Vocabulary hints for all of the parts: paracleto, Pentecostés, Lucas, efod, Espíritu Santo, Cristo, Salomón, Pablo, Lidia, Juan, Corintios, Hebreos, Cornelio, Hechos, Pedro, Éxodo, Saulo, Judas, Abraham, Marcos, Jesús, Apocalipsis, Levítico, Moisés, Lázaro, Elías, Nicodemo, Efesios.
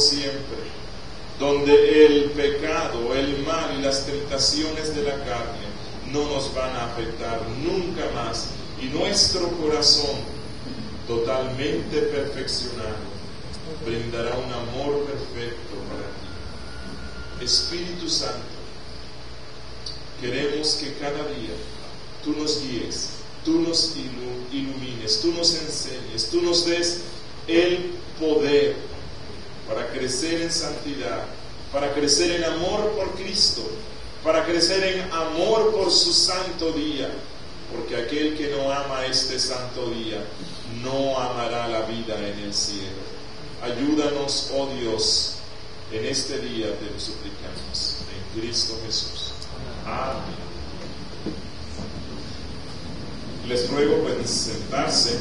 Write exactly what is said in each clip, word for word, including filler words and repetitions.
siempre, donde el pecado, el mal y las tentaciones de la carne no nos van a afectar nunca más, y nuestro corazón, totalmente perfeccionado, brindará un amor perfecto para ti. Espíritu Santo, queremos que cada día tú nos guíes, tú nos ilumines, tú nos enseñes, tú nos des el poder para crecer en santidad, para crecer en amor por Cristo, para crecer en amor por su santo día, porque aquel que no ama este santo día no amará la vida en el cielo. Ayúdanos, oh Dios, en este día te lo suplicamos, en Cristo Jesús. Amén. Les ruego, pueden sentarse.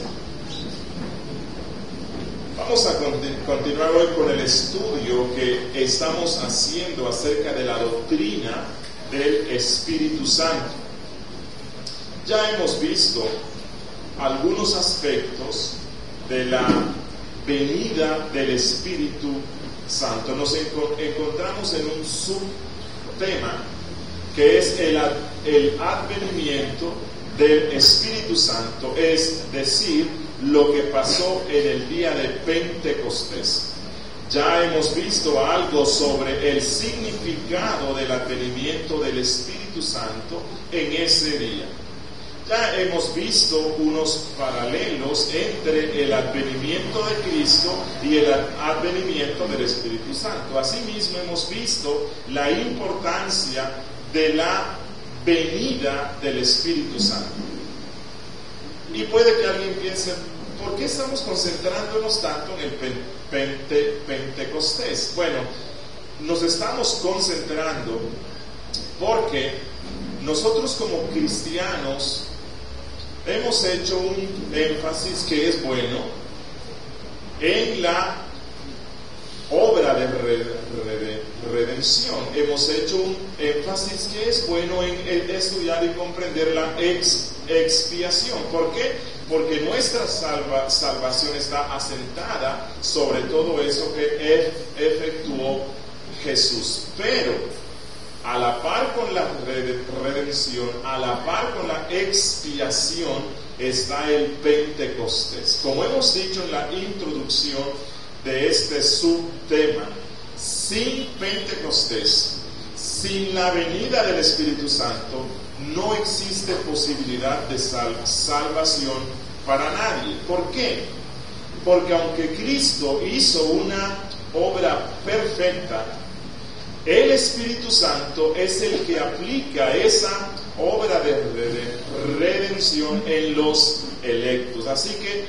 Vamos a continu- continuar hoy con el estudio que estamos haciendo acerca de la doctrina del Espíritu Santo. Ya hemos visto algunos aspectos de la venida del Espíritu Santo. Nos encont- encontramos en un subtema que es el, ad- el advenimiento del Espíritu Santo, es decir, lo que pasó en el día de Pentecostés. Ya hemos visto algo sobre el significado del advenimiento del Espíritu Santo en ese día. Ya hemos visto unos paralelos entre el advenimiento de Cristo y el advenimiento del Espíritu Santo. Asimismo, hemos visto la importancia de la venida del Espíritu Santo. Y puede que alguien piense, ¿por qué estamos concentrándonos tanto en el Pente, Pentecostés? Bueno, nos estamos concentrando porque nosotros como cristianos hemos hecho un énfasis que es bueno en la obra de redención. Hemos hecho un énfasis que es bueno en estudiar y comprender la ex, expiación. ¿Por qué? Porque nuestra salva, salvación está asentada sobre todo eso que efectuó Jesús. Pero a la par con la redención, a la par con la expiación, está el Pentecostés. Como hemos dicho en la introducción de este subtema, sin Pentecostés, sin la venida del Espíritu Santo, no existe posibilidad de sal- salvación para nadie. ¿Por qué? Porque aunque Cristo hizo una obra perfecta, el Espíritu Santo es el que aplica esa obra de redención en los electos. Así que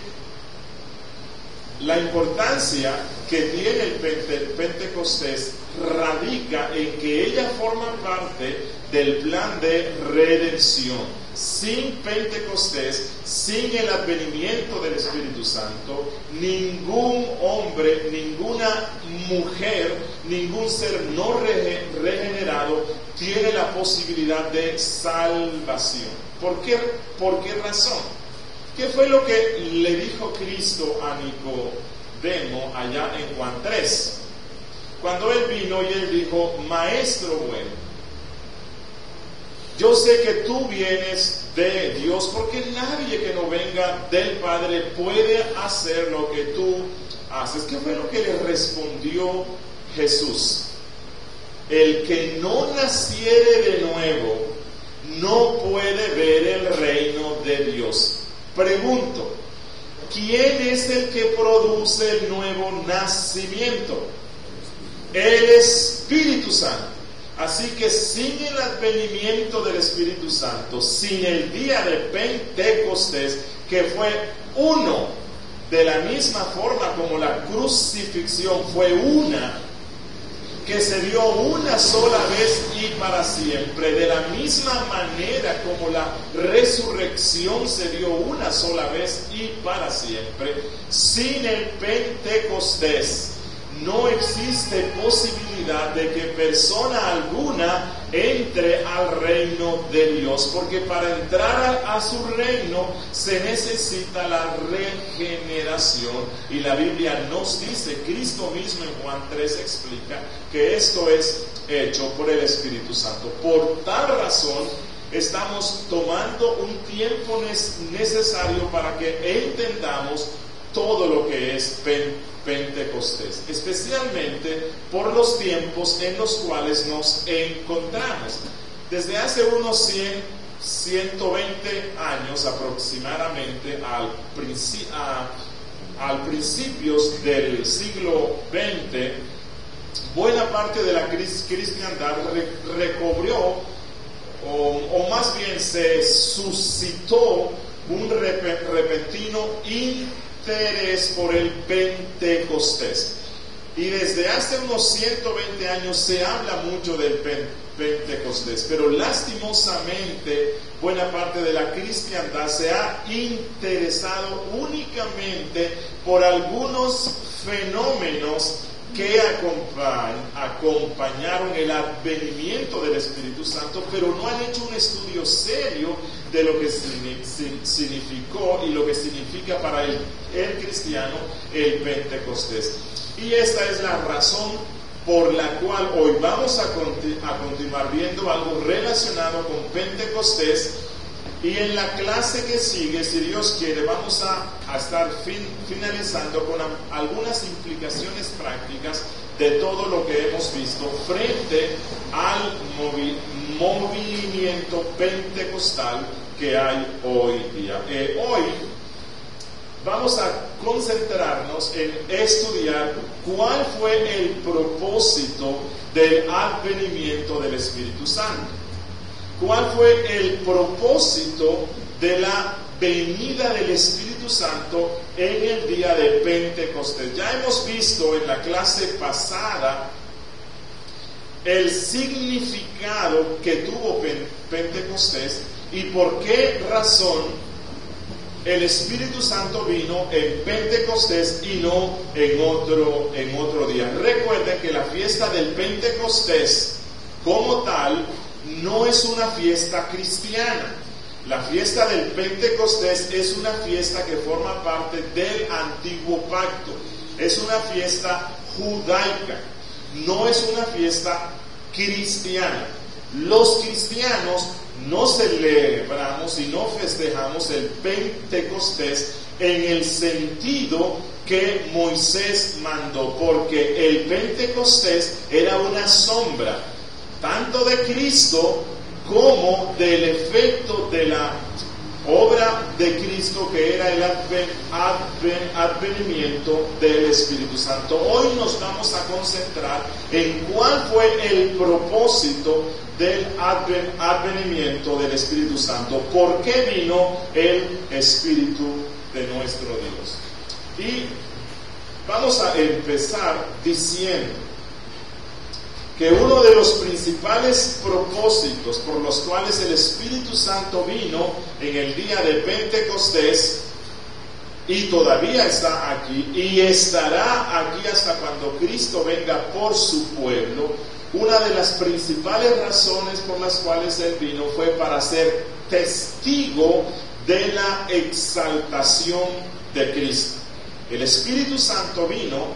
la importancia que tiene el Pente- Pentecostés radica en que ella forma parte del plan de redención. Sin Pentecostés, sin el advenimiento del Espíritu Santo, ningún hombre, ninguna mujer, ningún ser no re- regenerado tiene la posibilidad de salvación. ¿Por qué? ¿Por qué razón? ¿Qué fue lo que le dijo Cristo a Nicodemo allá en Juan tres? Cuando él vino y él dijo, maestro bueno, yo sé que tú vienes de Dios, porque nadie que no venga del Padre puede hacer lo que tú haces. ¿Qué fue lo que le respondió Jesús? El que no naciere de nuevo no puede ver el reino de Dios. Pregunto, ¿quién es el que produce el nuevo nacimiento? El Espíritu Santo. Así que sin el advenimiento del Espíritu Santo, sin el día de Pentecostés, que fue uno, de la misma forma como la crucifixión fue una, que se dio una sola vez y para siempre, de la misma manera como la resurrección se dio una sola vez y para siempre, sin el Pentecostés no existe posibilidad de que persona alguna entre al reino de Dios, porque para entrar a, a su reino se necesita la regeneración, y la Biblia nos dice, Cristo mismo en Juan tres explica que esto es hecho por el Espíritu Santo. Por tal razón estamos tomando un tiempo necesario para que entendamos todo lo que es Pentecostés, especialmente por los tiempos en los cuales nos encontramos. Desde hace unos cien, ciento veinte años aproximadamente, al, princi a, al principios del siglo veinte, buena parte de la cristiandad recobrió, o, o más bien se suscitó un rep repentino y interés por el Pentecostés, y desde hace unos ciento veinte años se habla mucho del Pentecostés, pero lastimosamente buena parte de la cristiandad se ha interesado únicamente por algunos fenómenos que acompañaron el advenimiento del Espíritu Santo, pero no han hecho un estudio serio de lo que significó y lo que significa para el, el cristiano el Pentecostés. Y esta es la razón por la cual hoy vamos a, continu a continuar viendo algo relacionado con Pentecostés, y en la clase que sigue, si Dios quiere, vamos a, a estar fin, finalizando con a, algunas implicaciones prácticas de todo lo que hemos visto frente al movi, movimiento pentecostal que hay hoy día. Eh, hoy vamos a concentrarnos en estudiar cuál fue el propósito del advenimiento del Espíritu Santo. ¿Cuál fue el propósito de la venida del Espíritu Santo en el día de Pentecostés? Ya hemos visto en la clase pasada el significado que tuvo Pentecostés y por qué razón el Espíritu Santo vino en Pentecostés y no en otro, en otro día. Recuerden que la fiesta del Pentecostés como tal no es una fiesta cristiana. La fiesta del Pentecostés es una fiesta que forma parte del antiguo pacto. Es una fiesta judaica, no es una fiesta cristiana. Los cristianos no celebramos y no festejamos el Pentecostés en el sentido que Moisés mandó, porque el Pentecostés era una sombra tanto de Cristo como del efecto de la obra de Cristo, que era el adven, adven, advenimiento del Espíritu Santo. Hoy nos vamos a concentrar en cuál fue el propósito del adven, advenimiento del Espíritu Santo, por qué vino el Espíritu de nuestro Dios. Y vamos a empezar diciendo que uno de los principales propósitos por los cuales el Espíritu Santo vino en el día de Pentecostés, y todavía está aquí, y estará aquí hasta cuando Cristo venga por su pueblo, una de las principales razones por las cuales Él vino fue para ser testigo de la exaltación de Cristo. El Espíritu Santo vino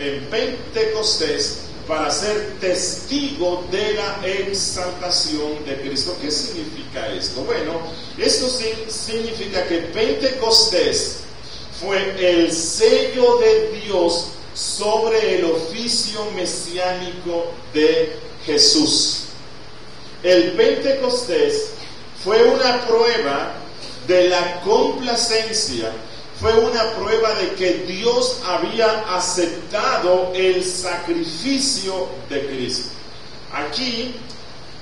en Pentecostés para ser testigo de la exaltación de Cristo. ¿Qué significa esto? Bueno, esto significa que Pentecostés fue el sello de Dios sobre el oficio mesiánico de Jesús. El Pentecostés fue una prueba de la complacencia, fue una prueba de que Dios había aceptado el sacrificio de Cristo. Aquí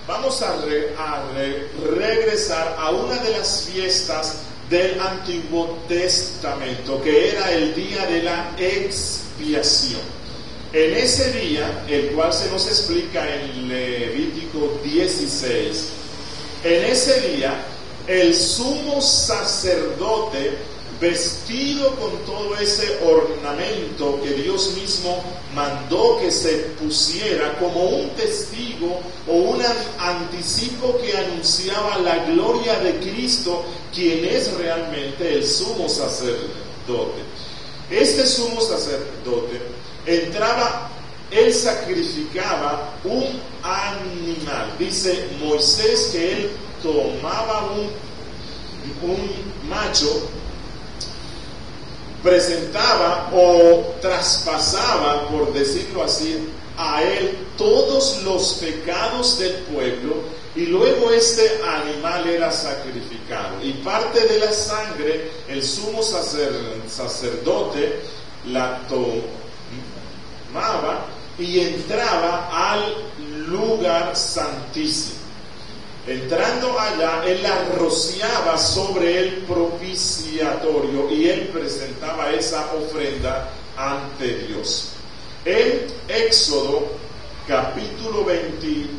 vamos a, re, a re, regresar a una de las fiestas del Antiguo Testamento, que era el día de la expiación. En ese día, el cual se nos explica en Levítico dieciséis, en ese día el sumo sacerdote vestido con todo ese ornamento que Dios mismo mandó que se pusiera como un testigo o un anticipo que anunciaba la gloria de Cristo, quien es realmente el sumo sacerdote. Este sumo sacerdote entraba, él sacrificaba un animal. Dice Moisés que él tomaba un, un macho, presentaba o traspasaba, por decirlo así, a él todos los pecados del pueblo, y luego este animal era sacrificado. Y parte de la sangre, el sumo sacer, sacerdote la tomaba y entraba al lugar santísimo. Entrando allá, él la rociaba sobre el propiciatorio y él presentaba esa ofrenda ante Dios. En Éxodo, capítulo veintiocho,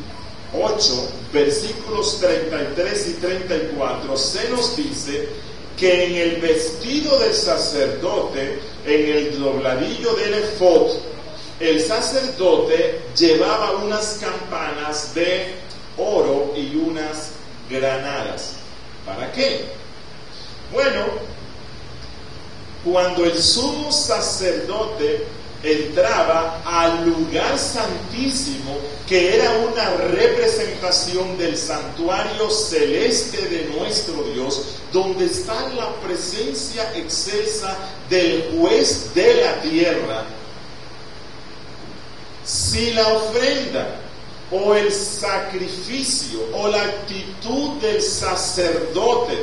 versículos treinta y tres y treinta y cuatro, se nos dice que en el vestido del sacerdote, en el dobladillo del efod, el sacerdote llevaba unas campanas de oro y unas granadas. ¿Para qué? Bueno, cuando el sumo sacerdote entraba al lugar santísimo, que era una representación del santuario celeste de nuestro Dios, donde está la presencia excelsa del juez de la tierra, si la ofrenda o el sacrificio o la actitud del sacerdote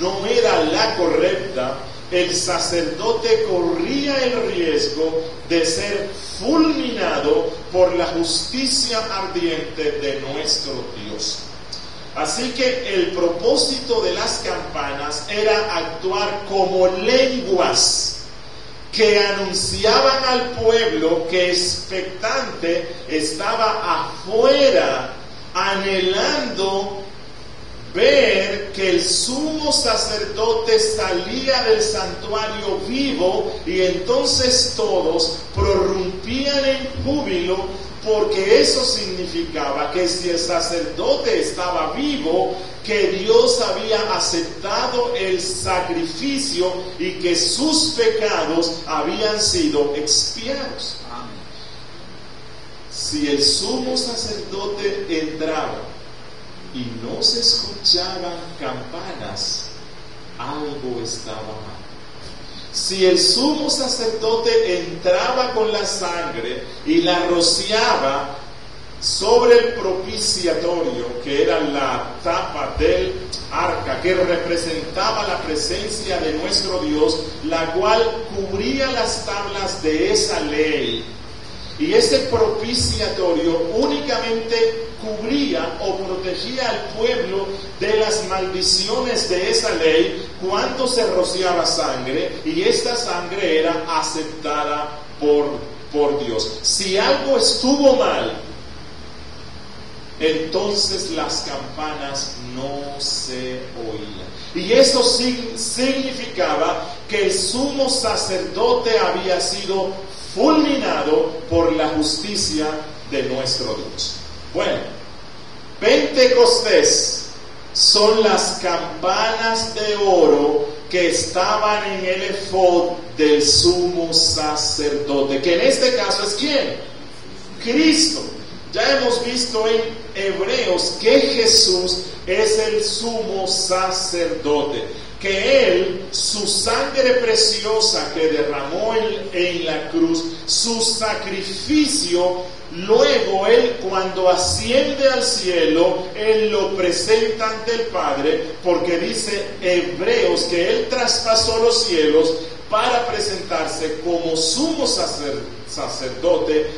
no era la correcta, el sacerdote corría el riesgo de ser fulminado por la justicia ardiente de nuestro Dios. Así que el propósito de las campanas era actuar como lenguas que anunciaban al pueblo que expectante estaba afuera, anhelando ver que el sumo sacerdote salía del santuario vivo, y entonces todos prorrumpían en júbilo, porque eso significaba que si el sacerdote estaba vivo, que Dios había aceptado el sacrificio y que sus pecados habían sido expiados. Amén. Si el sumo sacerdote entraba y no se escuchaban campanas, algo estaba mal. Si el sumo sacerdote entraba con la sangre y la rociaba sobre el propiciatorio, que era la tapa del arca, que representaba la presencia de nuestro Dios, la cual cubría las tablas de esa ley, y ese propiciatorio únicamente cubría o protegía al pueblo de las maldiciones de esa ley cuando se rociaba sangre, y esta sangre era aceptada por, por Dios. Si algo estuvo mal, entonces las campanas no se oían. Y eso significaba que el sumo sacerdote había sido fulminado por la justicia de nuestro Dios. Bueno, Pentecostés son las campanas de oro que estaban en el efod del sumo sacerdote, que en este caso es ¿quién? Cristo. Ya hemos visto en Hebreos que Jesús es el sumo sacerdote, que Él, su sangre preciosa que derramó en, en la cruz, su sacrificio, luego Él cuando asciende al cielo, Él lo presenta ante el Padre, porque dice Hebreos que Él traspasó los cielos para presentarse como sumo sacerdote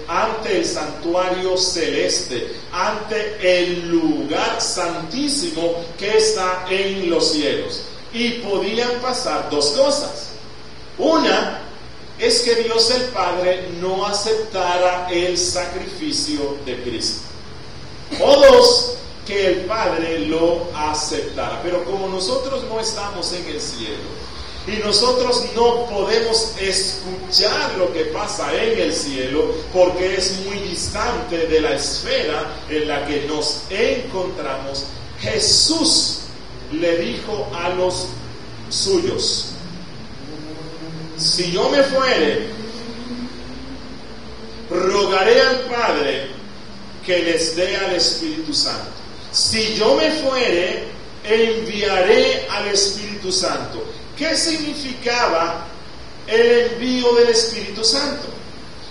ante el santuario celeste, ante el lugar santísimo que está en los cielos. Y podían pasar dos cosas. Una es que Dios el Padre no aceptara el sacrificio de Cristo. O dos, que el Padre lo aceptara. Pero como nosotros no estamos en el cielo, Y nosotros no podemos escuchar lo que pasa en el cielo porque es muy distante de la esfera en la que nos encontramos. Jesús le dijo a los suyos: si yo me fuere, rogaré al Padre que les dé al Espíritu Santo. Si yo me fuere, enviaré al Espíritu Santo. ¿Qué significaba el envío del Espíritu Santo?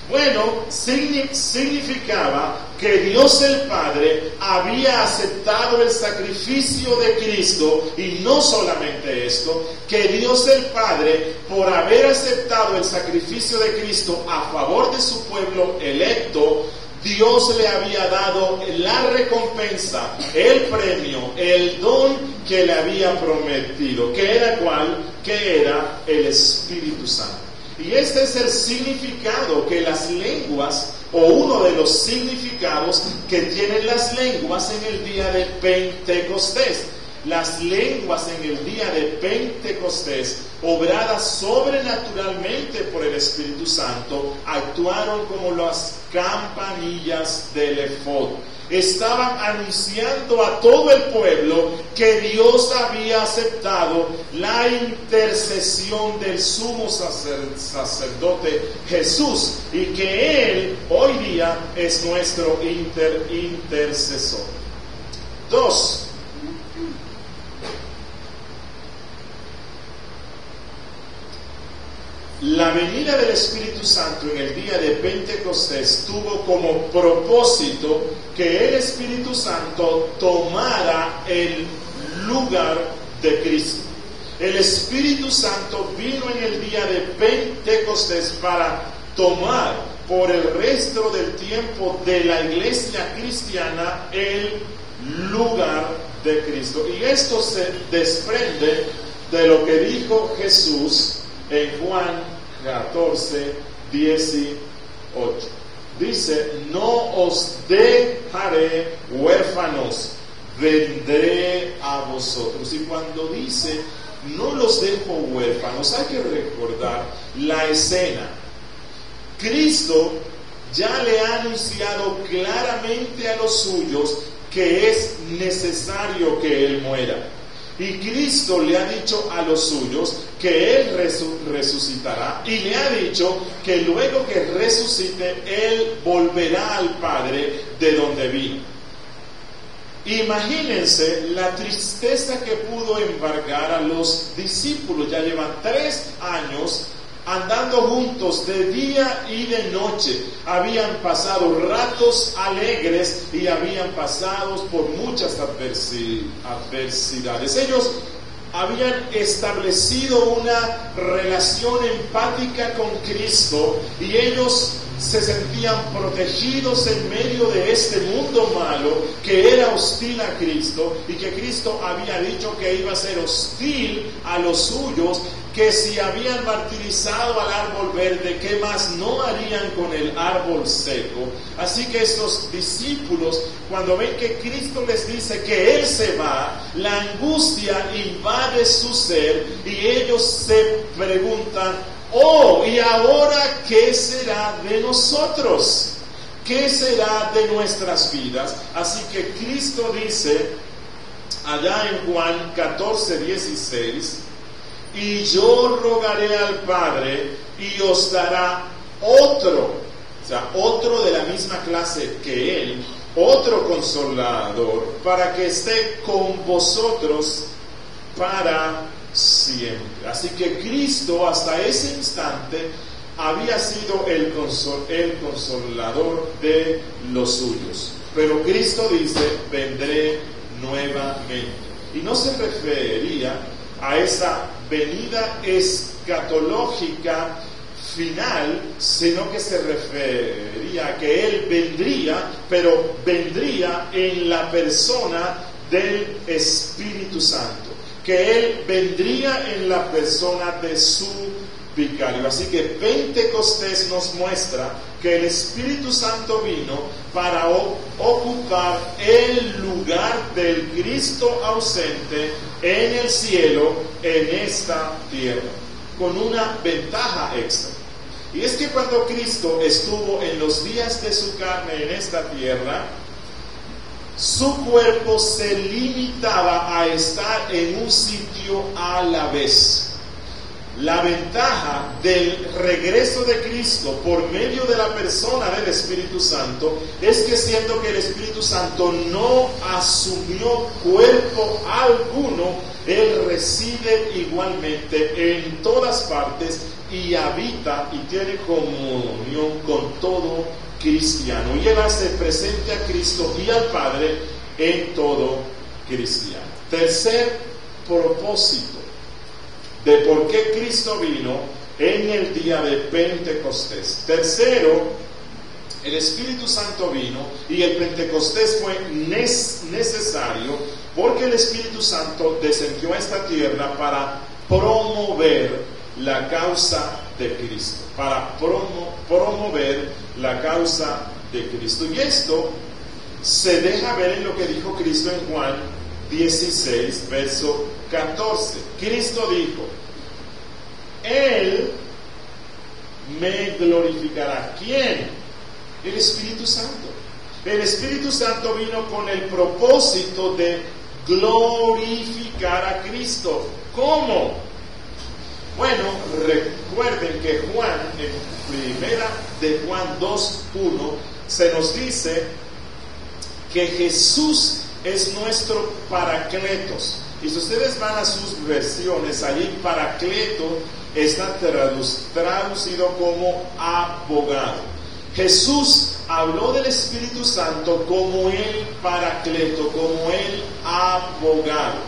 Bueno, significaba que Dios el Padre había aceptado el sacrificio de Cristo, y no solamente esto, que Dios el Padre, por haber aceptado el sacrificio de Cristo a favor de su pueblo electo, Dios le había dado la recompensa, el premio, el don que le había prometido. ¿Qué era cuál? Que era el Espíritu Santo. Y este es el significado que las lenguas, o uno de los significados que tienen las lenguas en el día de Pentecostés. Las lenguas en el día de Pentecostés, obradas sobrenaturalmente por el Espíritu Santo, actuaron como las campanillas del efod. Estaban anunciando a todo el pueblo que Dios había aceptado la intercesión del sumo sacerdote Jesús, y que Él hoy día es nuestro inter intercesor. Dos. La venida del Espíritu Santo en el día de Pentecostés tuvo como propósito que el Espíritu Santo tomara el lugar de Cristo. El Espíritu Santo vino en el día de Pentecostés para tomar por el resto del tiempo de la iglesia cristiana el lugar de Cristo. Y esto se desprende de lo que dijo Jesús en Juan catorce, dieciocho. Dice: no os dejaré huérfanos, vendré a vosotros. Y cuando dice no los dejo huérfanos, hay que recordar la escena. Cristo ya le ha anunciado claramente a los suyos que es necesario que Él muera. Y Cristo le ha dicho a los suyos que Él resucitará, y le ha dicho que luego que resucite Él volverá al Padre de donde vino. Imagínense la tristeza que pudo embargar a los discípulos. Ya llevan tres años andando juntos de día y de noche. Habían pasado ratos alegres y habían pasado por muchas adversidades. Ellos habían establecido una relación empática con Cristo, y ellos se sentían protegidos en medio de este mundo malo que era hostil a Cristo, y que Cristo había dicho que iba a ser hostil a los suyos, que si habían martirizado al árbol verde, ¿qué más no harían con el árbol seco? Así que estos discípulos, cuando ven que Cristo les dice que Él se va, la angustia invade su ser, y ellos se preguntan: oh, ¿y ahora qué será de nosotros? ¿Qué será de nuestras vidas? Así que Cristo dice allá en Juan catorce, dieciséis... y yo rogaré al Padre y os dará otro, o sea, otro de la misma clase que Él, otro consolador, para que esté con vosotros para siempre. Así que Cristo hasta ese instante había sido el, consol, el consolador de los suyos. Pero Cristo dice: vendré nuevamente. Y no se refería a esa venida escatológica final, sino que se refería a que Él vendría, pero vendría en la persona del Espíritu Santo, que Él vendría en la persona de su vicario. Así que Pentecostés nos muestra que el Espíritu Santo vino para ocupar el lugar del Cristo ausente en el cielo, en esta tierra. con una ventaja extra. Y es que cuando Cristo estuvo en los días de su carne en esta tierra, su cuerpo se limitaba a estar en un sitio a la vez. La ventaja del regreso de Cristo por medio de la persona del Espíritu Santo es que, siendo que el Espíritu Santo no asumió cuerpo alguno, Él reside igualmente en todas partes y habita y tiene comunión con todo cristiano. Y Él hace presente a Cristo y al Padre en todo cristiano. Tercer propósito de por qué Cristo vino en el día de Pentecostés. Tercero, el Espíritu Santo vino y el Pentecostés fue necesario porque el Espíritu Santo descendió a esta tierra para promover la causa de Cristo, para promo, promover la causa de Cristo. Y esto se deja ver en lo que dijo Cristo en Juan dieciséis, verso catorce. Cristo dijo: Él me glorificará. ¿Quién? El Espíritu Santo. El Espíritu Santo vino con el propósito de glorificar a Cristo. ¿Cómo? Bueno, recuerden que Juan, en primera de Juan dos uno, se nos dice que Jesús es nuestro paracletos. Y si ustedes van a sus versiones, allí paracleto está traducido como abogado. Jesús habló del Espíritu Santo como el paracleto, como el abogado.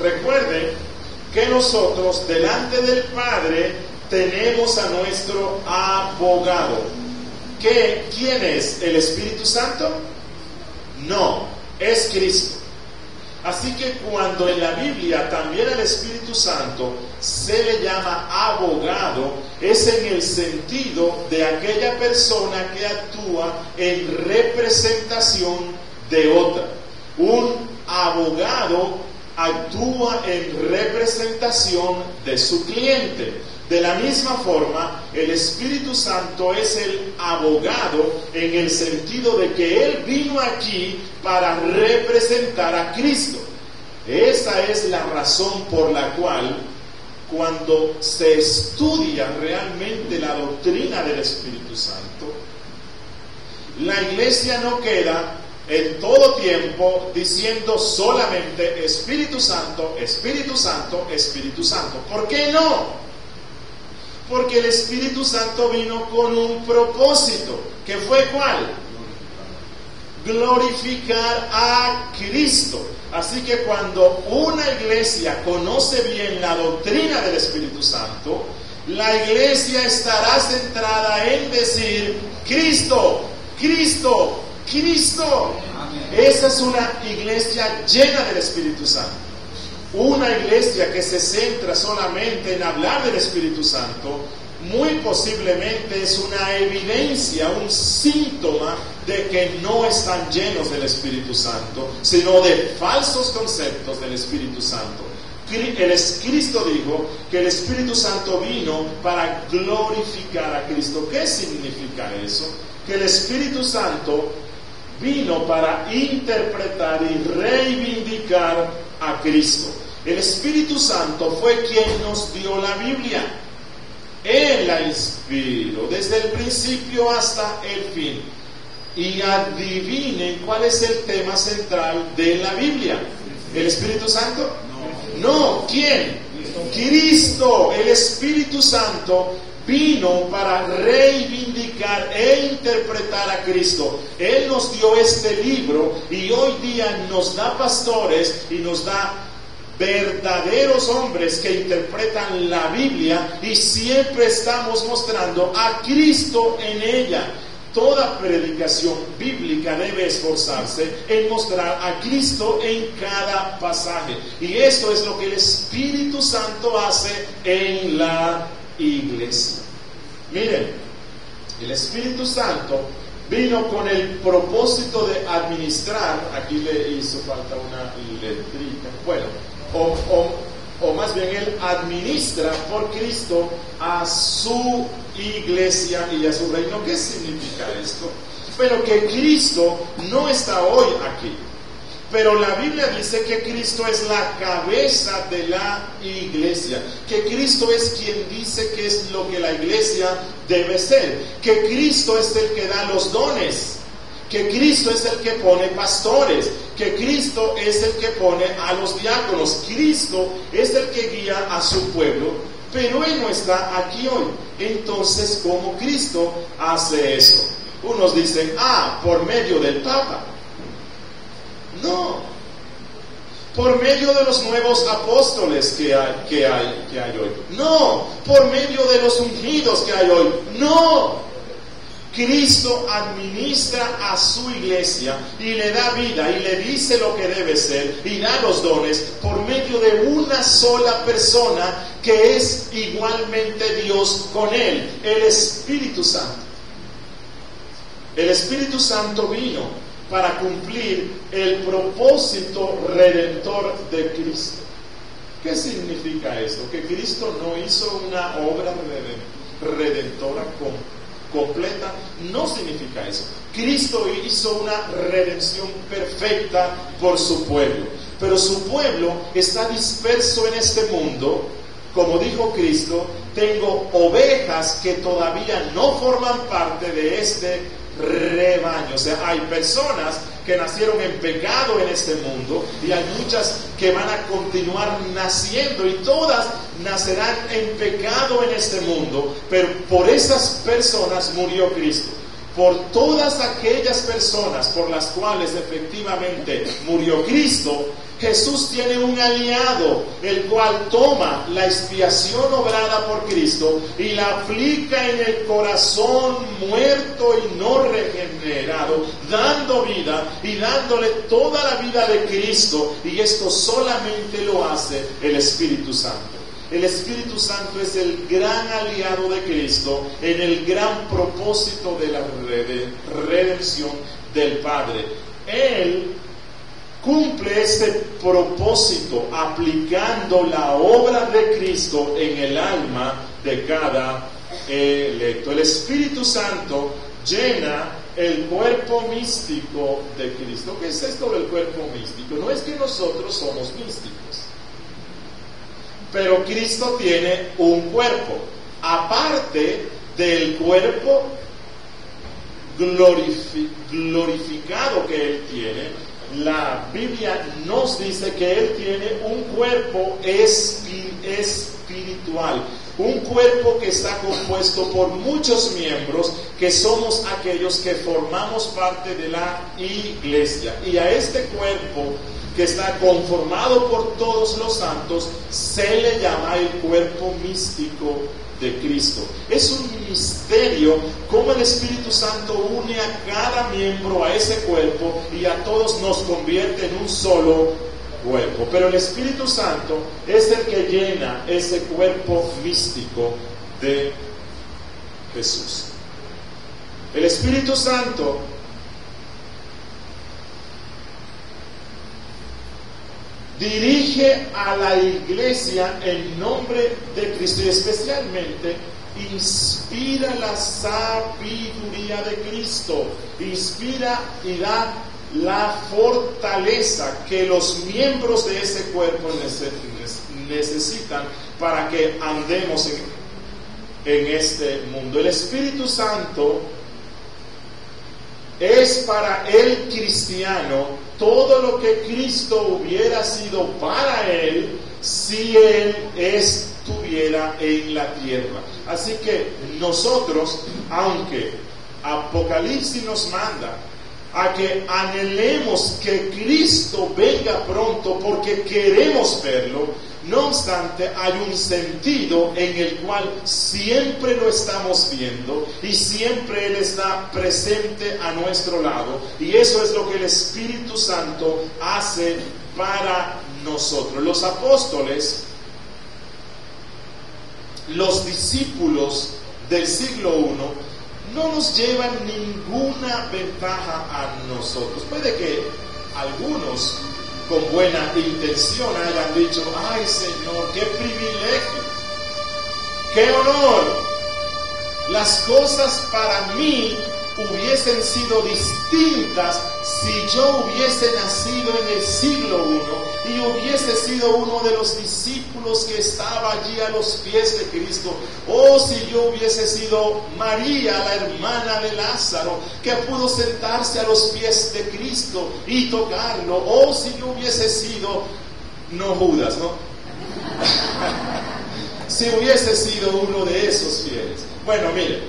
Recuerden que nosotros delante del Padre tenemos a nuestro abogado. ¿Qué? ¿Quién es? ¿El Espíritu Santo? No, es Cristo. Así que cuando en la Biblia también al Espíritu Santo se le llama abogado, es en el sentido de aquella persona que actúa en representación de otra. Un abogado actúa en representación de su cliente. De la misma forma, el Espíritu Santo es el abogado en el sentido de que Él vino aquí para representar a Cristo. Esa es la razón por la cual, cuando se estudia realmente la doctrina del Espíritu Santo, la iglesia no queda en todo tiempo diciendo solamente Espíritu Santo, Espíritu Santo, Espíritu Santo. ¿Por qué no? Porque el Espíritu Santo vino con un propósito, que fue ¿cuál? Glorificar a Cristo. Así que cuando una iglesia conoce bien la doctrina del Espíritu Santo, la iglesia estará centrada en decir Cristo, Cristo, Cristo. Amén. Esa es una iglesia llena del Espíritu Santo. Una iglesia que se centra solamente en hablar del Espíritu Santo, muy posiblemente es una evidencia, un síntoma de que no están llenos del Espíritu Santo, sino de falsos conceptos del Espíritu Santo. Cristo dijo que el Espíritu Santo vino para glorificar a Cristo. ¿Qué significa eso? Que el Espíritu Santo vino para interpretar y reivindicar a Cristo. El Espíritu Santo fue quien nos dio la Biblia. Él la inspiró desde el principio hasta el fin. Y adivinen cuál es el tema central de la Biblia. ¿El Espíritu Santo? No. No. ¿Quién? Cristo. El Espíritu Santo vino para reivindicar e interpretar a Cristo. Él nos dio este libro y hoy día nos da pastores y nos da verdaderos hombres que interpretan la Biblia y siempre estamos mostrando a Cristo en ella. Toda predicación bíblica debe esforzarse en mostrar a Cristo en cada pasaje. Y esto es lo que el Espíritu Santo hace en la iglesia. Miren, el Espíritu Santo vino con el propósito de administrar. Aquí le hizo falta una letrita. Bueno, o, o o más bien Él administra por Cristo a su iglesia y a su reino. ¿Qué significa esto? Pero que Cristo no está hoy aquí. Pero la Biblia dice que Cristo es la cabeza de la iglesia, que Cristo es quien dice qué es lo que la iglesia debe ser, que Cristo es el que da los dones, que Cristo es el que pone pastores, que Cristo es el que pone a los diáconos, Cristo es el que guía a su pueblo, pero Él no está aquí hoy. Entonces, ¿cómo Cristo hace eso? Unos dicen, ah, por medio del Papa. No, por medio de los nuevos apóstoles que hay, que hay, que hay hoy. No, por medio de los ungidos que hay hoy. No, Cristo administra a su iglesia y le da vida y le dice lo que debe ser y da los dones por medio de una sola persona que es igualmente Dios con Él, el Espíritu Santo. El Espíritu Santo vino para cumplir el propósito redentor de Cristo. ¿Qué significa esto? Que Cristo no hizo una obra redentora completa. No significa eso. Cristo hizo una redención perfecta por su pueblo. Pero su pueblo está disperso en este mundo. Como dijo Cristo, tengo ovejas que todavía no forman parte de este rebaño. O sea, hay personas que nacieron en pecado en este mundo y hay muchas que van a continuar naciendo y todas nacerán en pecado en este mundo, pero por esas personas murió Cristo. Por todas aquellas personas por las cuales efectivamente murió Cristo, Jesús tiene un aliado, el cual toma la expiación obrada por Cristo y la aplica en el corazón muerto y no regenerado, dando vida y dándole toda la vida de Cristo, y esto solamente lo hace el Espíritu Santo. El Espíritu Santo es el gran aliado de Cristo en el gran propósito de la redención del Padre. Él cumple este propósito aplicando la obra de Cristo en el alma de cada electo. El Espíritu Santo llena el cuerpo místico de Cristo. ¿Qué es esto del cuerpo místico? No es que nosotros somos místicos, pero Cristo tiene un cuerpo, aparte del cuerpo glorifi- glorificado que Él tiene. La Biblia nos dice que Él tiene un cuerpo esp- espiritual, un cuerpo que está compuesto por muchos miembros, que somos aquellos que formamos parte de la iglesia. Y a este cuerpo, que está conformado por todos los santos, se le llama el cuerpo místico de Cristo. Es un misterio cómo el Espíritu Santo une a cada miembro a ese cuerpo y a todos nos convierte en un solo cuerpo. Pero el Espíritu Santo es el que llena ese cuerpo místico de Jesús. El Espíritu Santo dirige a la iglesia en nombre de Cristo y especialmente inspira la sabiduría de Cristo, inspira y da la fortaleza que los miembros de ese cuerpo necesitan para que andemos en, en este mundo. El Espíritu Santo es para el cristiano todo lo que Cristo hubiera sido para él si él estuviera en la tierra. Así que nosotros, aunque Apocalipsis nos manda a que anhelemos que Cristo venga pronto porque queremos verlo, no obstante, hay un sentido en el cual siempre lo estamos viendo y siempre Él está presente a nuestro lado. Y eso es lo que el Espíritu Santo hace para nosotros. Los apóstoles, los discípulos del siglo primero, no nos llevan ninguna ventaja a nosotros. Puede que algunos con buena intención hayan dicho: ¡ay, Señor, qué privilegio! ¡Qué honor! Las cosas para mí hubiesen sido distintas si yo hubiese nacido en el siglo primero y hubiese sido uno de los discípulos que estaba allí a los pies de Cristo, o si yo hubiese sido María, la hermana de Lázaro, que pudo sentarse a los pies de Cristo y tocarlo, o si yo hubiese sido, no Judas, ¿no? si hubiese sido uno de esos fieles. Bueno, miren,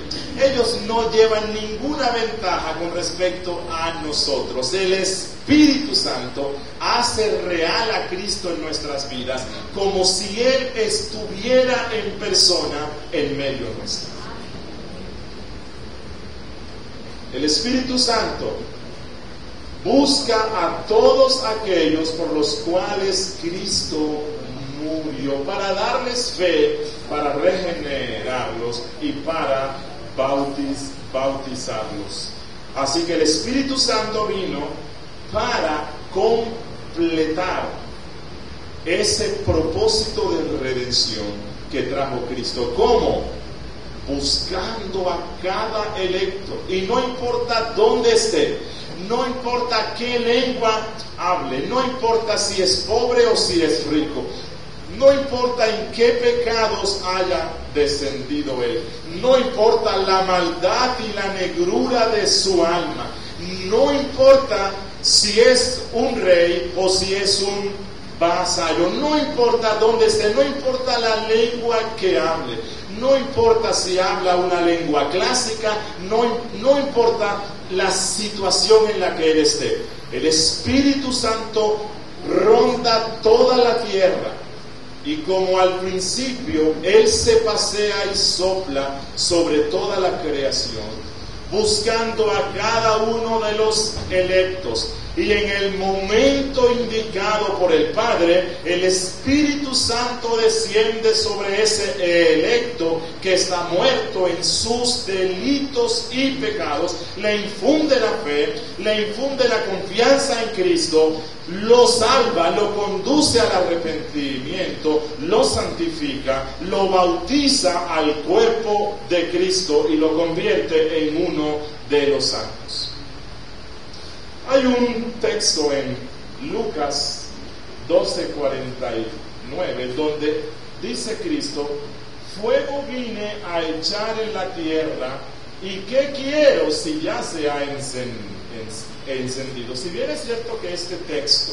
ellos no llevan ninguna ventaja con respecto a nosotros. El Espíritu Santo hace real a Cristo en nuestras vidas, como si Él estuviera en persona en medio nuestro. El Espíritu Santo busca a todos aquellos por los cuales Cristo murió, para darles fe, para regenerarlos y para bautiz, bautizarlos. Así que el Espíritu Santo vino para completar ese propósito de redención que trajo Cristo. ¿Cómo? Buscando a cada electo, y no importa dónde esté, no importa qué lengua hable, no importa si es pobre o si es rico, no importa en qué pecados haya descendido él, no importa la maldad y la negrura de su alma, no importa si es un rey o si es un vasallo, no importa dónde esté, no importa la lengua que hable, no importa si habla una lengua clásica, no, no importa la situación en la que él esté. El Espíritu Santo ronda toda la tierra, y como al principio Él se pasea y sopla sobre toda la creación, buscando a cada uno de los electos, y en el momento indicado por el Padre, el Espíritu Santo desciende sobre ese electo que está muerto en sus delitos y pecados, le infunde la fe, le infunde la confianza en Cristo, lo salva, lo conduce al arrepentimiento, lo santifica, lo bautiza al cuerpo de Cristo y lo convierte en uno de los santos. Hay un texto en Lucas doce cuarenta y nueve donde dice Cristo: fuego vine a echar en la tierra, ¿y qué quiero si ya se ha encendido? Si bien es cierto que este texto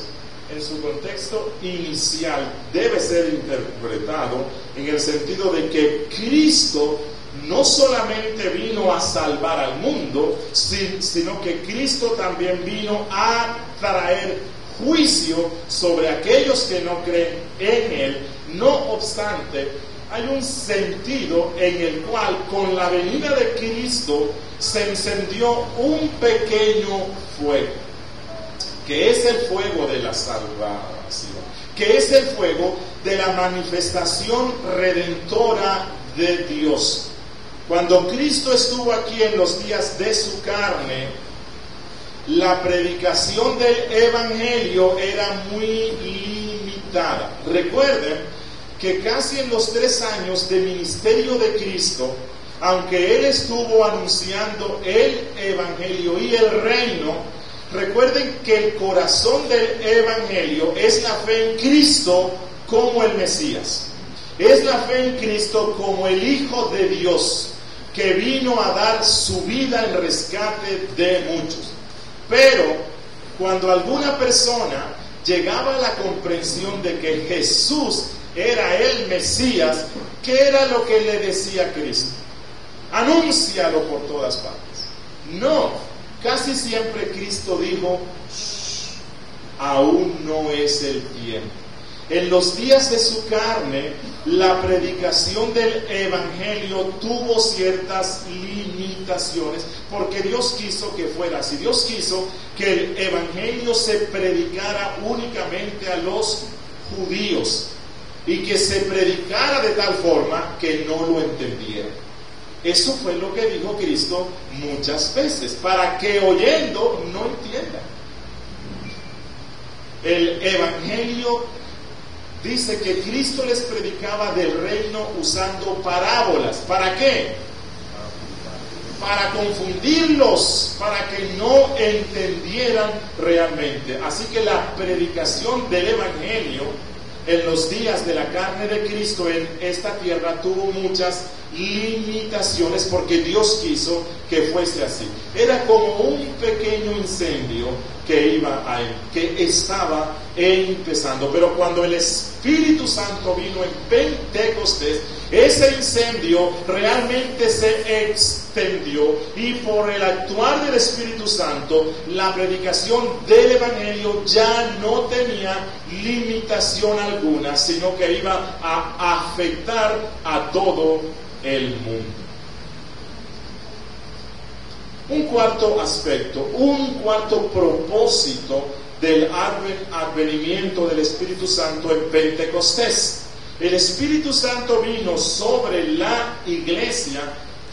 en su contexto inicial debe ser interpretado en el sentido de que Cristo no solamente vino a salvar al mundo, sino que Cristo también vino a traer juicio sobre aquellos que no creen en Él. No obstante, hay un sentido en el cual con la venida de Cristo se encendió un pequeño fuego, que es el fuego de la salvación, que es el fuego de la manifestación redentora de Dios. Cuando Cristo estuvo aquí en los días de su carne, la predicación del Evangelio era muy limitada. Recuerden que casi en los tres años de ministerio de Cristo, aunque Él estuvo anunciando el Evangelio y el reino, recuerden que el corazón del Evangelio es la fe en Cristo como el Mesías. Es la fe en Cristo como el Hijo de Dios, que vino a dar su vida en rescate de muchos. Pero cuando alguna persona llegaba a la comprensión de que Jesús era el Mesías, ¿qué era lo que le decía Cristo? Anúncialo por todas partes. No, casi siempre Cristo dijo: aún no es el tiempo. En los días de su carne, la predicación del Evangelio tuvo ciertas limitaciones, porque Dios quiso que fuera así. Dios quiso que el Evangelio se predicara únicamente a los judíos, y que se predicara de tal forma que no lo entendieran. Eso fue lo que dijo Cristo muchas veces: para que oyendo no entiendan. El Evangelio dice que Cristo les predicaba del reino usando parábolas. ¿Para qué? Para confundirlos, para que no entendieran realmente. Así que la predicación del Evangelio en los días de la carne de Cristo en esta tierra tuvo muchas limitaciones porque Dios quiso que fuese así. Era como un pequeño incendio que iba a él, que estaba empezando. Pero cuando el Espíritu Santo vino en Pentecostés, ese incendio realmente se extendió, y por el actuar del Espíritu Santo, la predicación del Evangelio ya no tenía limitación alguna, sino que iba a afectar a todo el mundo. Un cuarto aspecto, un cuarto propósito del advenimiento del Espíritu Santo en Pentecostés. El Espíritu Santo vino sobre la iglesia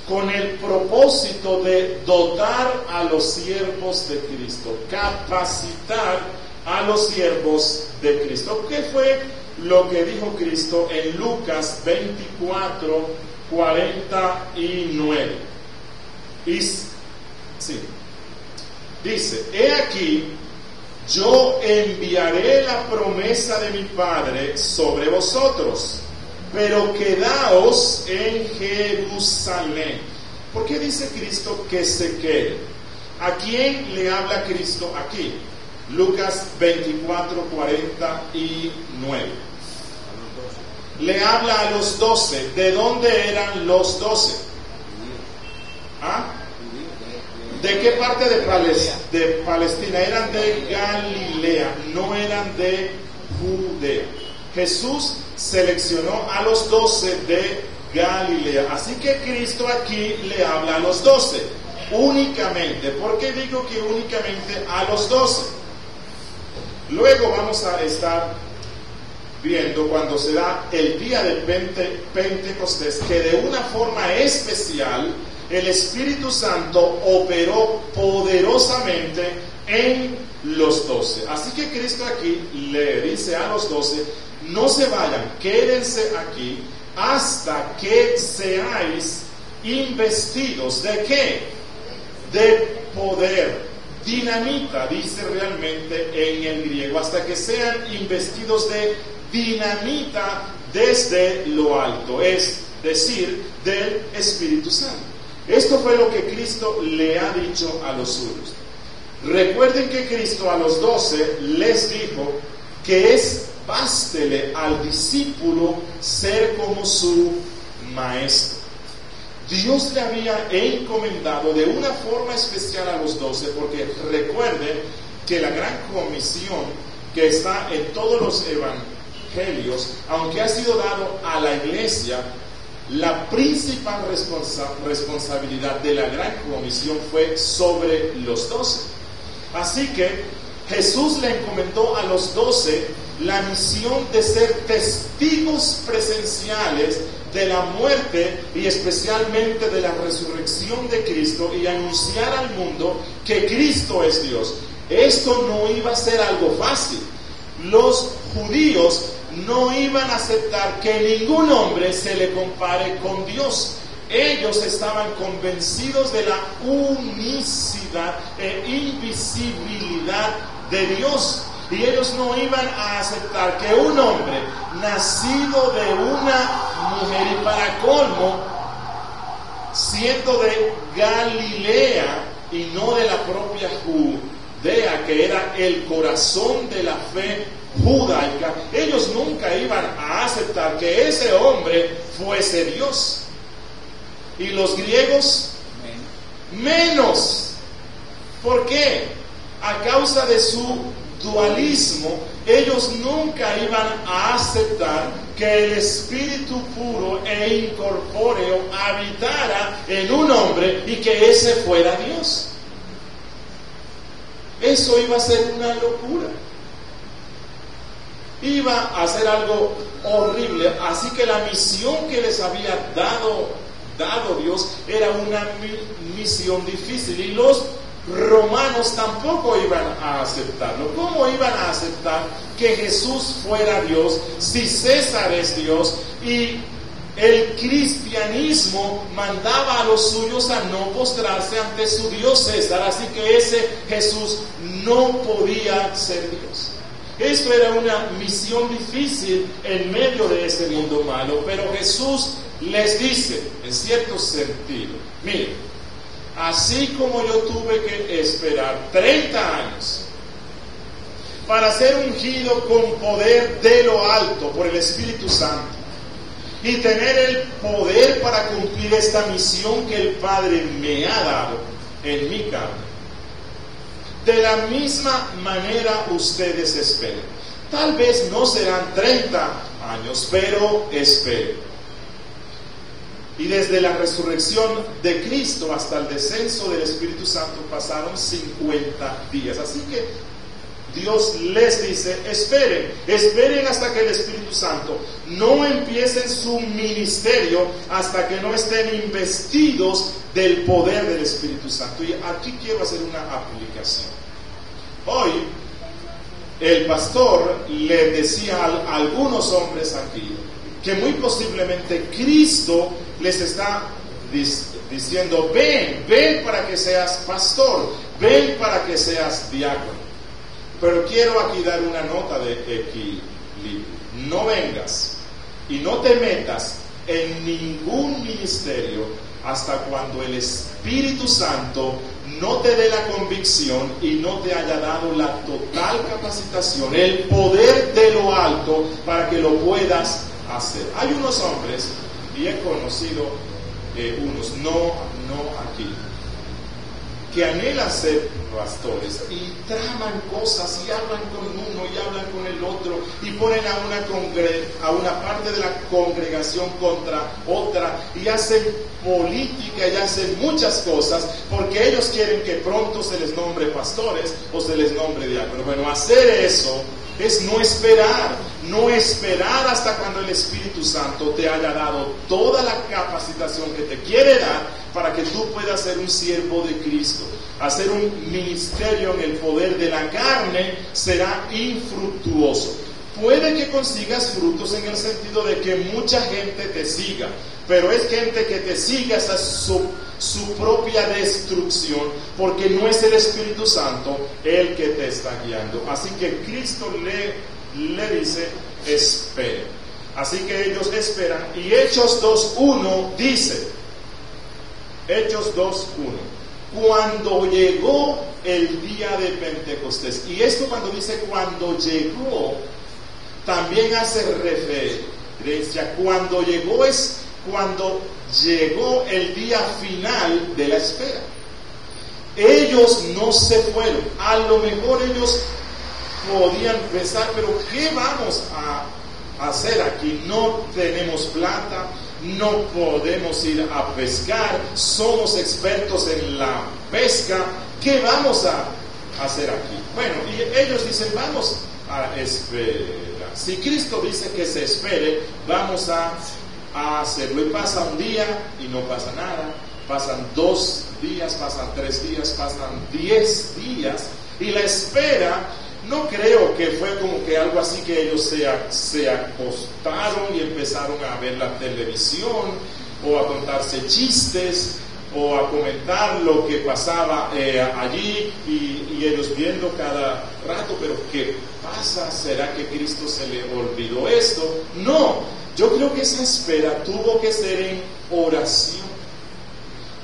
con el propósito de dotar a los siervos de Cristo, capacitar a los siervos de Cristo. ¿Qué fue lo que dijo Cristo en Lucas veinticuatro, cuarenta y nueve? Y sí. Dice: he aquí, yo enviaré la promesa de mi Padre sobre vosotros, pero quedaos en Jerusalén. ¿Por qué dice Cristo que se quede? ¿A quién le habla Cristo aquí? Lucas veinticuatro, cuarenta y nueve. Le habla a los doce. ¿De dónde eran los doce? ¿Ah? ¿De qué parte de Palestina? de Palestina? Eran de Galilea, no eran de Judea. Jesús seleccionó a los doce de Galilea. Así que Cristo aquí le habla a los doce, únicamente. ¿Por qué digo que únicamente a los doce? Luego vamos a estar viendo, cuando se da el día de Pente, Pentecostés, que de una forma especial el Espíritu Santo operó poderosamente en los doce. Así que Cristo aquí le dice a los doce: no se vayan, quédense aquí hasta que seáis investidos. ¿De qué? De poder. Dinamita, dice realmente en el griego, hasta que sean investidos de dinamita desde lo alto, es decir, del Espíritu Santo. Esto fue lo que Cristo le ha dicho a los suyos. Recuerden que Cristo a los doce les dijo que es bástele al discípulo ser como su maestro. Dios le había encomendado de una forma especial a los doce, porque recuerden que la gran comisión que está en todos los evangelios, aunque ha sido dado a la iglesia, la principal responsa responsabilidad de la gran comisión fue sobre los doce. Así que Jesús le encomendó a los doce la misión de ser testigos presenciales de la muerte y especialmente de la resurrección de Cristo, y anunciar al mundo que Cristo es Dios. Esto no iba a ser algo fácil. Los judíos no iban a aceptar que ningún hombre se le compare con Dios. Ellos estaban convencidos de la unicidad e invisibilidad de Dios, y ellos no iban a aceptar que un hombre nacido de una mujer, y para colmo siendo de Galilea y no de la propia Judea, que era el corazón de la fe judaica, ellos nunca iban a aceptar que ese hombre fuese Dios. Y los griegos menos. ¿Por qué? A causa de su dualismo, ellos nunca iban a aceptar que el espíritu puro e incorpóreo habitara en un hombre y que ese fuera Dios. Eso iba a ser una locura, iba a ser algo horrible. Así que la misión que les había dado, dado Dios era una misión difícil, y los romanos tampoco iban a aceptarlo. ¿Cómo iban a aceptar que Jesús fuera Dios si César es Dios? Y el cristianismo mandaba a los suyos a no postrarse ante su Dios César, así que ese Jesús no podía ser Dios. Esto era una misión difícil en medio de ese mundo malo, pero Jesús les dice, en cierto sentido, miren, así como yo tuve que esperar treinta años para ser ungido con poder de lo alto por el Espíritu Santo y tener el poder para cumplir esta misión que el Padre me ha dado en mi carne, de la misma manera ustedes esperen. Tal vez no serán treinta años, pero esperen. Y desde la resurrección de Cristo hasta el descenso del Espíritu Santo pasaron cincuenta días. Así que Dios les dice, esperen, esperen hasta que el Espíritu Santo no empiece su ministerio hasta que no estén investidos del poder del Espíritu Santo. Y aquí quiero hacer una aplicación. Hoy, el pastor le decía a algunos hombres aquí que muy posiblemente Cristo les está diciendo, ven, ven para que seas pastor, ven para que seas diácono. Pero quiero aquí dar una nota de equilibrio. No vengas y no te metas en ningún ministerio hasta cuando el Espíritu Santo no te dé la convicción y no te haya dado la total capacitación, el poder de lo alto para que lo puedas hacer. Hay unos hombres, y he conocido eh, unos, no, no aquí, que anhelan ser pastores y traman cosas y hablan con uno y hablan con el otro y ponen a una, congre- a una parte de la congregación contra otra y hacen política y hacen muchas cosas porque ellos quieren que pronto se les nombre pastores o se les nombre diáconos. Bueno, hacer eso es no esperar, no esperar hasta cuando el Espíritu Santo te haya dado toda la capacitación que te quiere dar para que tú puedas ser un siervo de Cristo. Hacer un ministerio en el poder de la carne será infructuoso. Puede que consigas frutos en el sentido de que mucha gente te siga, pero es gente que te siga hasta su, su propia destrucción, porque no es el Espíritu Santo el que te está guiando. Así que Cristo le, le dice, espera. Así que ellos esperan. Y Hechos dos uno dice, Hechos dos uno, cuando llegó el día de Pentecostés. Y esto cuando dice cuando llegó, también hace referencia cuando llegó es cuando llegó el día final de la espera. Ellos no se fueron. A lo mejor ellos podían pensar, pero ¿qué vamos a hacer aquí? No tenemos plata, no podemos ir a pescar, somos expertos en la pesca, ¿qué vamos a hacer aquí? Bueno, y ellos dicen, vamos a esperar. Si Cristo dice que se espere, vamos a, a hacerlo. Y pasa un día y no pasa nada, pasan dos días, pasan tres días, pasan diez días, y la espera... No creo que fue como que algo así que ellos se, se acostaron y empezaron a ver la televisión o a contarse chistes o a comentar lo que pasaba eh, allí y, y ellos viendo cada rato, pero ¿qué pasa? ¿Será que Cristo se le olvidó esto? No, yo creo que esa espera tuvo que ser en oración.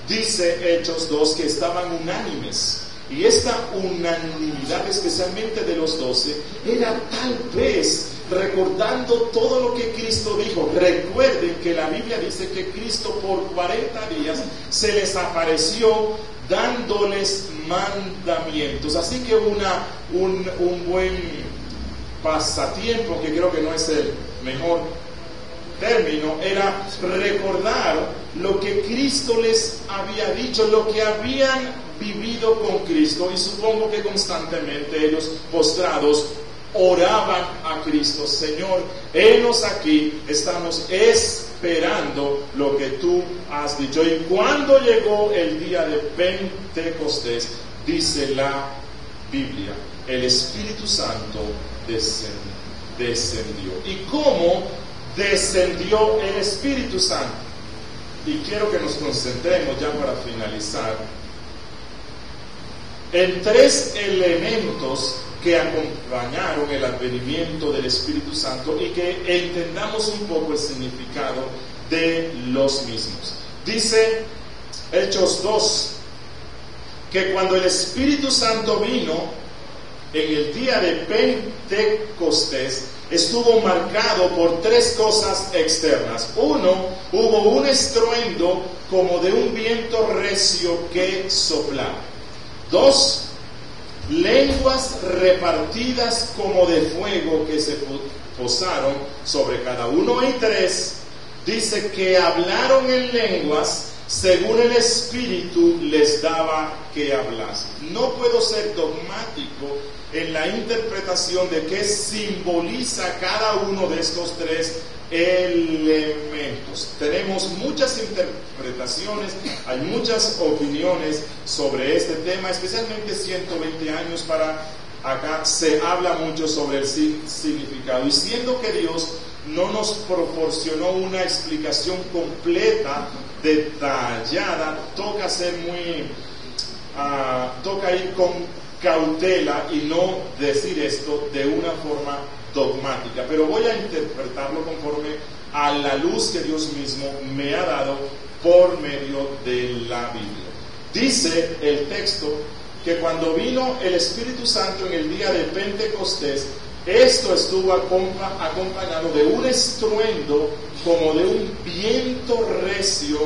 Dice Hechos dos que estaban unánimes. Y esta unanimidad, especialmente de los doce, era tal vez recordando todo lo que Cristo dijo. Recuerden que la Biblia dice que Cristo por cuarenta días se les apareció dándoles mandamientos. Así que una, un, un buen pasatiempo, que creo que no es el mejor término, era recordar lo que Cristo les había dicho, lo que habían vivido con Cristo, y supongo que constantemente ellos postrados oraban a Cristo, Señor, henos aquí, estamos esperando lo que tú has dicho. Y cuando llegó el día de Pentecostés, dice la Biblia, el Espíritu Santo descendió. ¿Y cómo descendió el Espíritu Santo? Y quiero que nos concentremos ya para finalizar en tres elementos que acompañaron el advenimiento del Espíritu Santo y que entendamos un poco el significado de los mismos. Dice Hechos dos que cuando el Espíritu Santo vino en el día de Pentecostés, estuvo marcado por tres cosas externas. Uno, hubo un estruendo como de un viento recio que soplaba. Dos, lenguas repartidas como de fuego que se posaron sobre cada uno. Y tres, dice que hablaron en lenguas según el Espíritu les daba que hablas. No puedo ser dogmático en la interpretación de qué simboliza cada uno de estos tres elementos. Tenemos muchas interpretaciones, hay muchas opiniones sobre este tema, especialmente ciento veinte años para acá se habla mucho sobre el significado, y siendo que Dios no nos proporcionó una explicación completa, detallada, toca ser muy uh, toca ir con cautela y no decir esto de una forma dogmática, pero voy a interpretarlo conforme a la luz que Dios mismo me ha dado por medio de la Biblia. Dice el texto que cuando vino el Espíritu Santo en el día de Pentecostés, esto estuvo acompañado de un estruendo como de un viento recio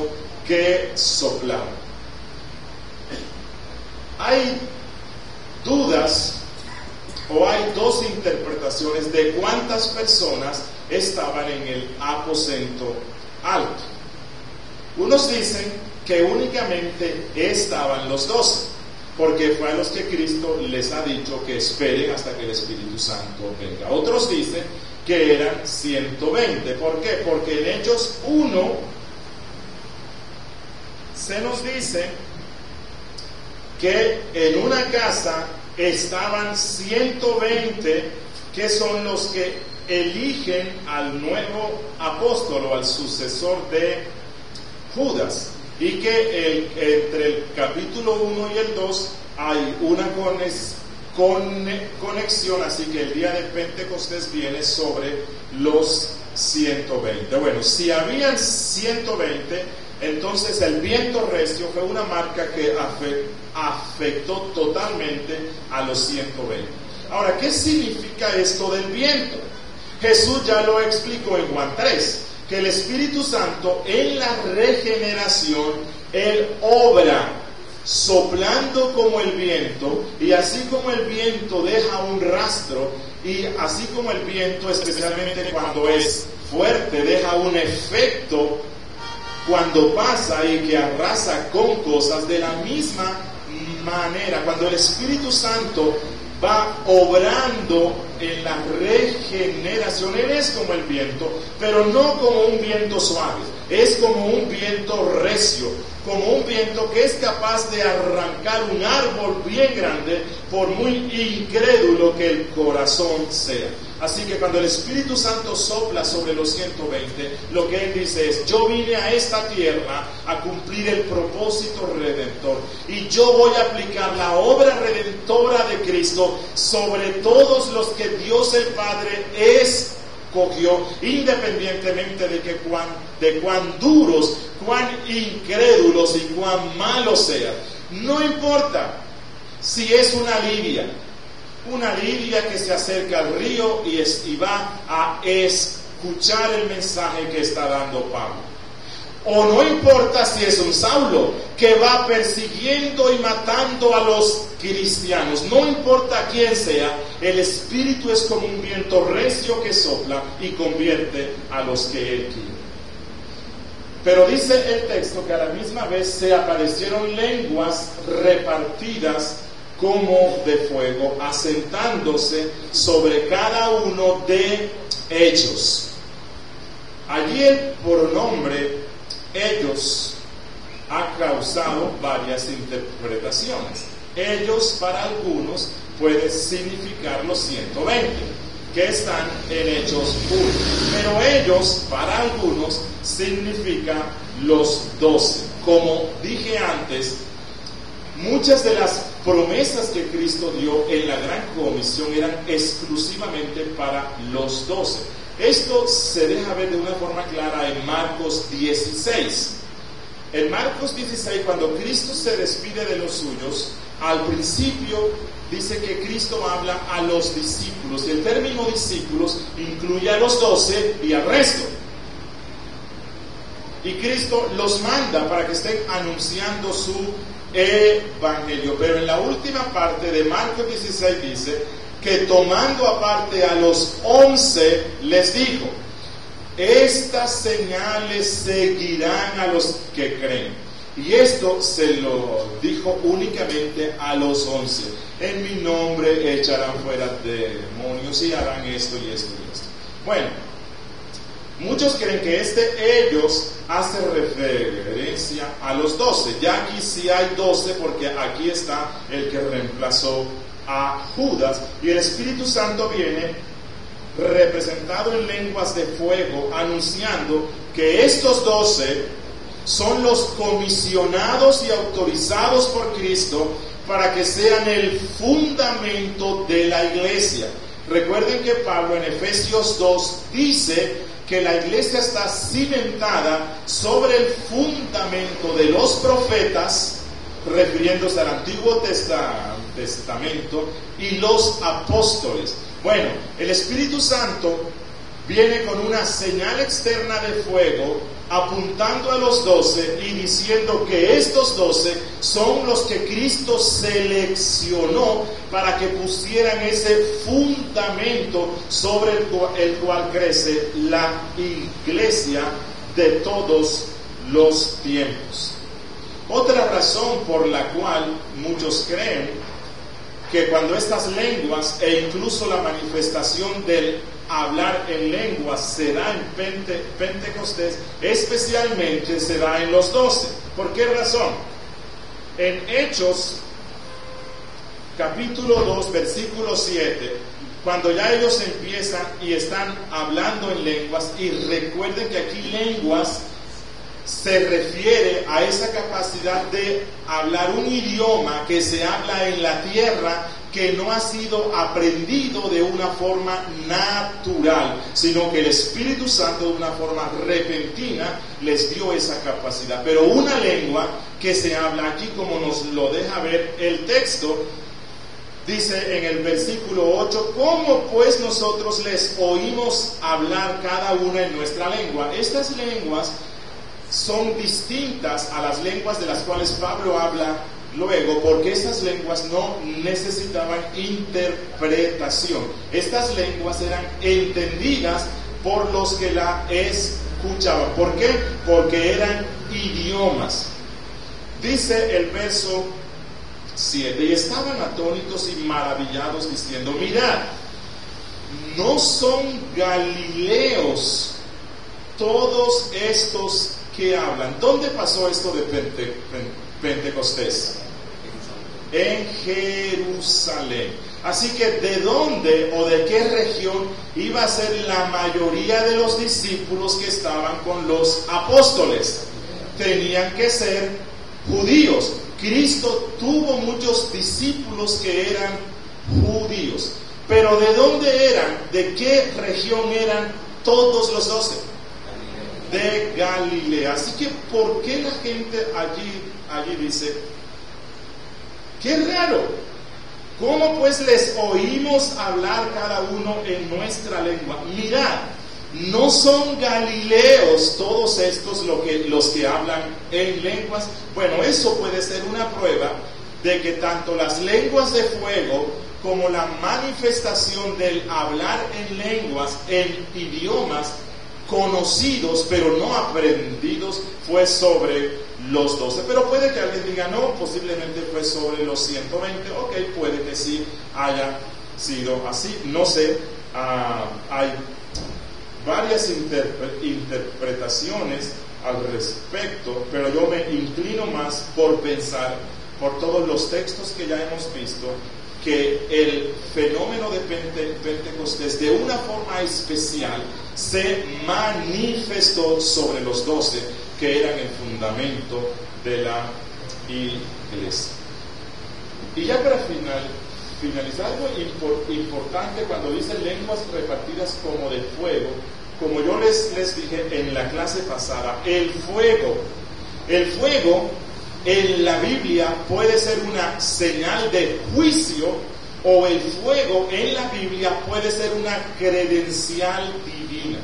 que soplaba. Hay dudas o hay dos interpretaciones de cuántas personas estaban en el aposento alto. Unos dicen que únicamente estaban los doce, porque fue a los que Cristo les ha dicho que esperen hasta que el Espíritu Santo venga. Otros dicen que eran ciento veinte. ¿Por qué? Porque en Hechos uno se nos dice que en una casa estaban ciento veinte, que son los que eligen al nuevo apóstol o al sucesor de Judas. Y que el, entre el capítulo uno y el dos hay una conexión, así que el día de Pentecostés viene sobre los ciento veinte. Bueno, si habían ciento veinte, entonces el viento recio fue una marca que afectó totalmente a los ciento veinte. Ahora, ¿qué significa esto del viento? Jesús ya lo explicó en Juan tres. Que el Espíritu Santo en la regeneración, Él obra soplando como el viento, y así como el viento deja un rastro, y así como el viento, especialmente cuando es fuerte, deja un efecto cuando pasa y que arrasa con cosas, de la misma manera, cuando el Espíritu Santo va obrando en la regeneración, Él es como el viento, pero no como un viento suave, es como un viento recio, como un viento que es capaz de arrancar un árbol bien grande, por muy incrédulo que el corazón sea. Así que cuando el Espíritu Santo sopla sobre los ciento veinte, lo que Él dice es: yo vine a esta tierra a cumplir el propósito redentor, y yo voy a aplicar la obra redentora de Cristo sobre todos los que Dios el Padre es cogió, independientemente de que cuán, de cuán duros, cuán incrédulos y cuán malos sean. No importa si es una Lidia, una Lidia que se acerca al río y, es, y va a escuchar el mensaje que está dando Pablo. O no importa si es un Saulo que va persiguiendo y matando a los cristianos. No importa quién sea, el Espíritu es como un viento recio que sopla y convierte a los que Él quiere. Pero dice el texto que a la misma vez se aparecieron lenguas repartidas como de fuego, asentándose sobre cada uno de ellos. Allí el pronombre ellos ha causado varias interpretaciones. ellos para algunos puede significar los ciento veinte que están en Hechos uno, pero ellos para algunos significa los doce. Como dije antes, muchas de las promesas que Cristo dio en la Gran Comisión eran exclusivamente para los doce. Esto se deja ver de una forma clara en Marcos dieciséis. En Marcos dieciséis, cuando Cristo se despide de los suyos, al principio dice que Cristo habla a los discípulos, y el término discípulos incluye a los doce y al resto. Y Cristo los manda para que estén anunciando su evangelio. Pero en la última parte de Marcos dieciséis dice que tomando aparte a los once les dijo: estas señales seguirán a los que creen. Y esto se lo dijo únicamente a los once. En mi nombre echarán fuera demonios y harán esto y esto y esto. Bueno, muchos creen que este ellos hace referencia a los doce. Ya aquí sí hay doce, porque aquí está el que reemplazó a Judas. Y el Espíritu Santo viene representado en lenguas de fuego, anunciando que estos doce son los comisionados y autorizados por Cristo para que sean el fundamento de la iglesia. Recuerden que Pablo en Efesios dos dice que la iglesia está cimentada sobre el fundamento de los profetas, refiriéndose al Antiguo Testamento, y los apóstoles. Bueno, el Espíritu Santo viene con una señal externa de fuego apuntando a los doce y diciendo que estos doce son los que Cristo seleccionó para que pusieran ese fundamento sobre el cual, el cual crece la iglesia de todos los tiempos. Otra razón por la cual muchos creen que cuando estas lenguas e incluso la manifestación del hablar en lenguas se da en Pente, Pentecostés, especialmente se da en los doce. ¿Por qué razón? En Hechos capítulo dos versículo siete, cuando ya ellos empiezan y están hablando en lenguas, y recuerden que aquí lenguas se refiere a esa capacidad de hablar un idioma que se habla en la tierra, que no ha sido aprendido de una forma natural, sino que el Espíritu Santo de una forma repentina les dio esa capacidad. Pero una lengua que se habla aquí, como nos lo deja ver el texto, dice en el versículo ocho, ¿cómo pues nosotros les oímos hablar cada una en nuestra lengua? Estas lenguas son distintas a las lenguas de las cuales Pablo habla luego, porque estas lenguas no necesitaban interpretación. Estas lenguas eran entendidas por los que la escuchaban. ¿Por qué? Porque eran idiomas. Dice el verso siete, y estaban atónitos y maravillados diciendo: mirad, ¿no son galileos todos estos que hablan? ¿Dónde pasó esto de Pente, Pentecostés? En Jerusalén. Así que, ¿de dónde o de qué región iba a ser la mayoría de los discípulos que estaban con los apóstoles? Tenían que ser judíos. Cristo tuvo muchos discípulos que eran judíos. Pero ¿de dónde eran? ¿De qué región eran todos los doce? De Galilea. Así que, ¿por qué la gente allí, allí dice: qué raro, cómo pues les oímos hablar cada uno en nuestra lengua? Mirad, ¿no son galileos todos estos lo que, los que hablan en lenguas? Bueno, eso puede ser una prueba de que tanto las lenguas de fuego como la manifestación del hablar en lenguas, en idiomas conocidos pero no aprendidos, fue sobre los doce. Pero puede que alguien diga: no, posiblemente fue sobre los ciento veinte. Ok, puede que sí haya sido así, no sé. Uh, hay varias interpre- interpretaciones al respecto, pero yo me inclino más por pensar por todos los textos que ya hemos visto, que el fenómeno de Pente, Pentecostés de una forma especial se manifestó sobre los doce que eran el fundamento de la iglesia. Y ya para final, finalizar, algo impor, importante cuando dicen lenguas repartidas como de fuego, como yo les, les dije en la clase pasada, el fuego, el fuego en la Biblia puede ser una señal de juicio, o el fuego en la Biblia puede ser una credencial divina.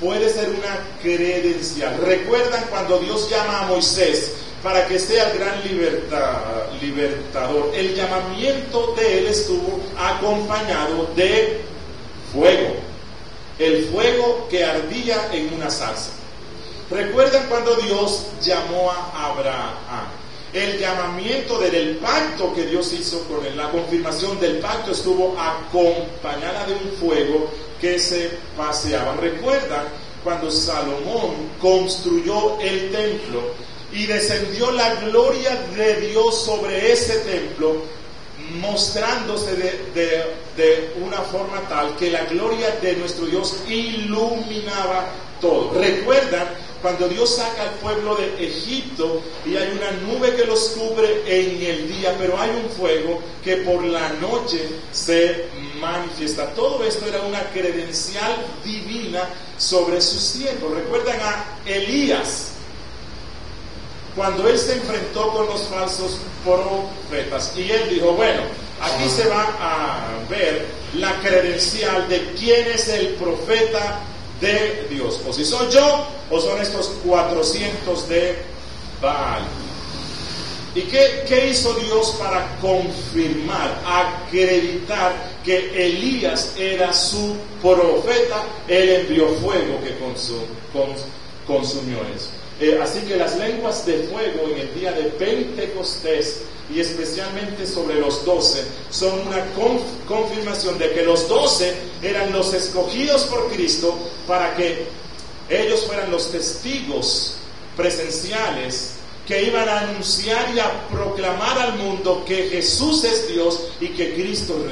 Puede ser una credencial. ¿Recuerdan cuando Dios llama a Moisés para que sea el gran liberta, libertador? El llamamiento de él estuvo acompañado de fuego. El fuego que ardía en una zarza. Recuerdan cuando Dios llamó a Abraham, el llamamiento del pacto que Dios hizo con él, la confirmación del pacto estuvo acompañada de un fuego que se paseaba. Recuerdan cuando Salomón construyó el templo y descendió la gloria de Dios sobre ese templo, mostrándose de, de, de una forma tal que la gloria de nuestro Dios iluminaba todo. Recuerdan cuando Dios saca al pueblo de Egipto y hay una nube que los cubre en el día, pero hay un fuego que por la noche se manifiesta. Todo esto era una credencial divina sobre sus siervos. Recuerdan a Elías, cuando él se enfrentó con los falsos profetas y él dijo, bueno, aquí se va a ver la credencial de quién es el profeta de Dios, o si soy yo o son estos cuatrocientos de Baal. ¿Y qué, qué hizo Dios para confirmar, acreditar que Elías era su profeta? Él envió fuego que consum, cons, consumió eso. Eh, así que las lenguas de fuego en el día de Pentecostés y especialmente sobre los doce son una conf confirmación de que los doce eran los escogidos por Cristo para que ellos fueran los testigos presenciales que iban a anunciar y a proclamar al mundo que Jesús es Dios y que Cristo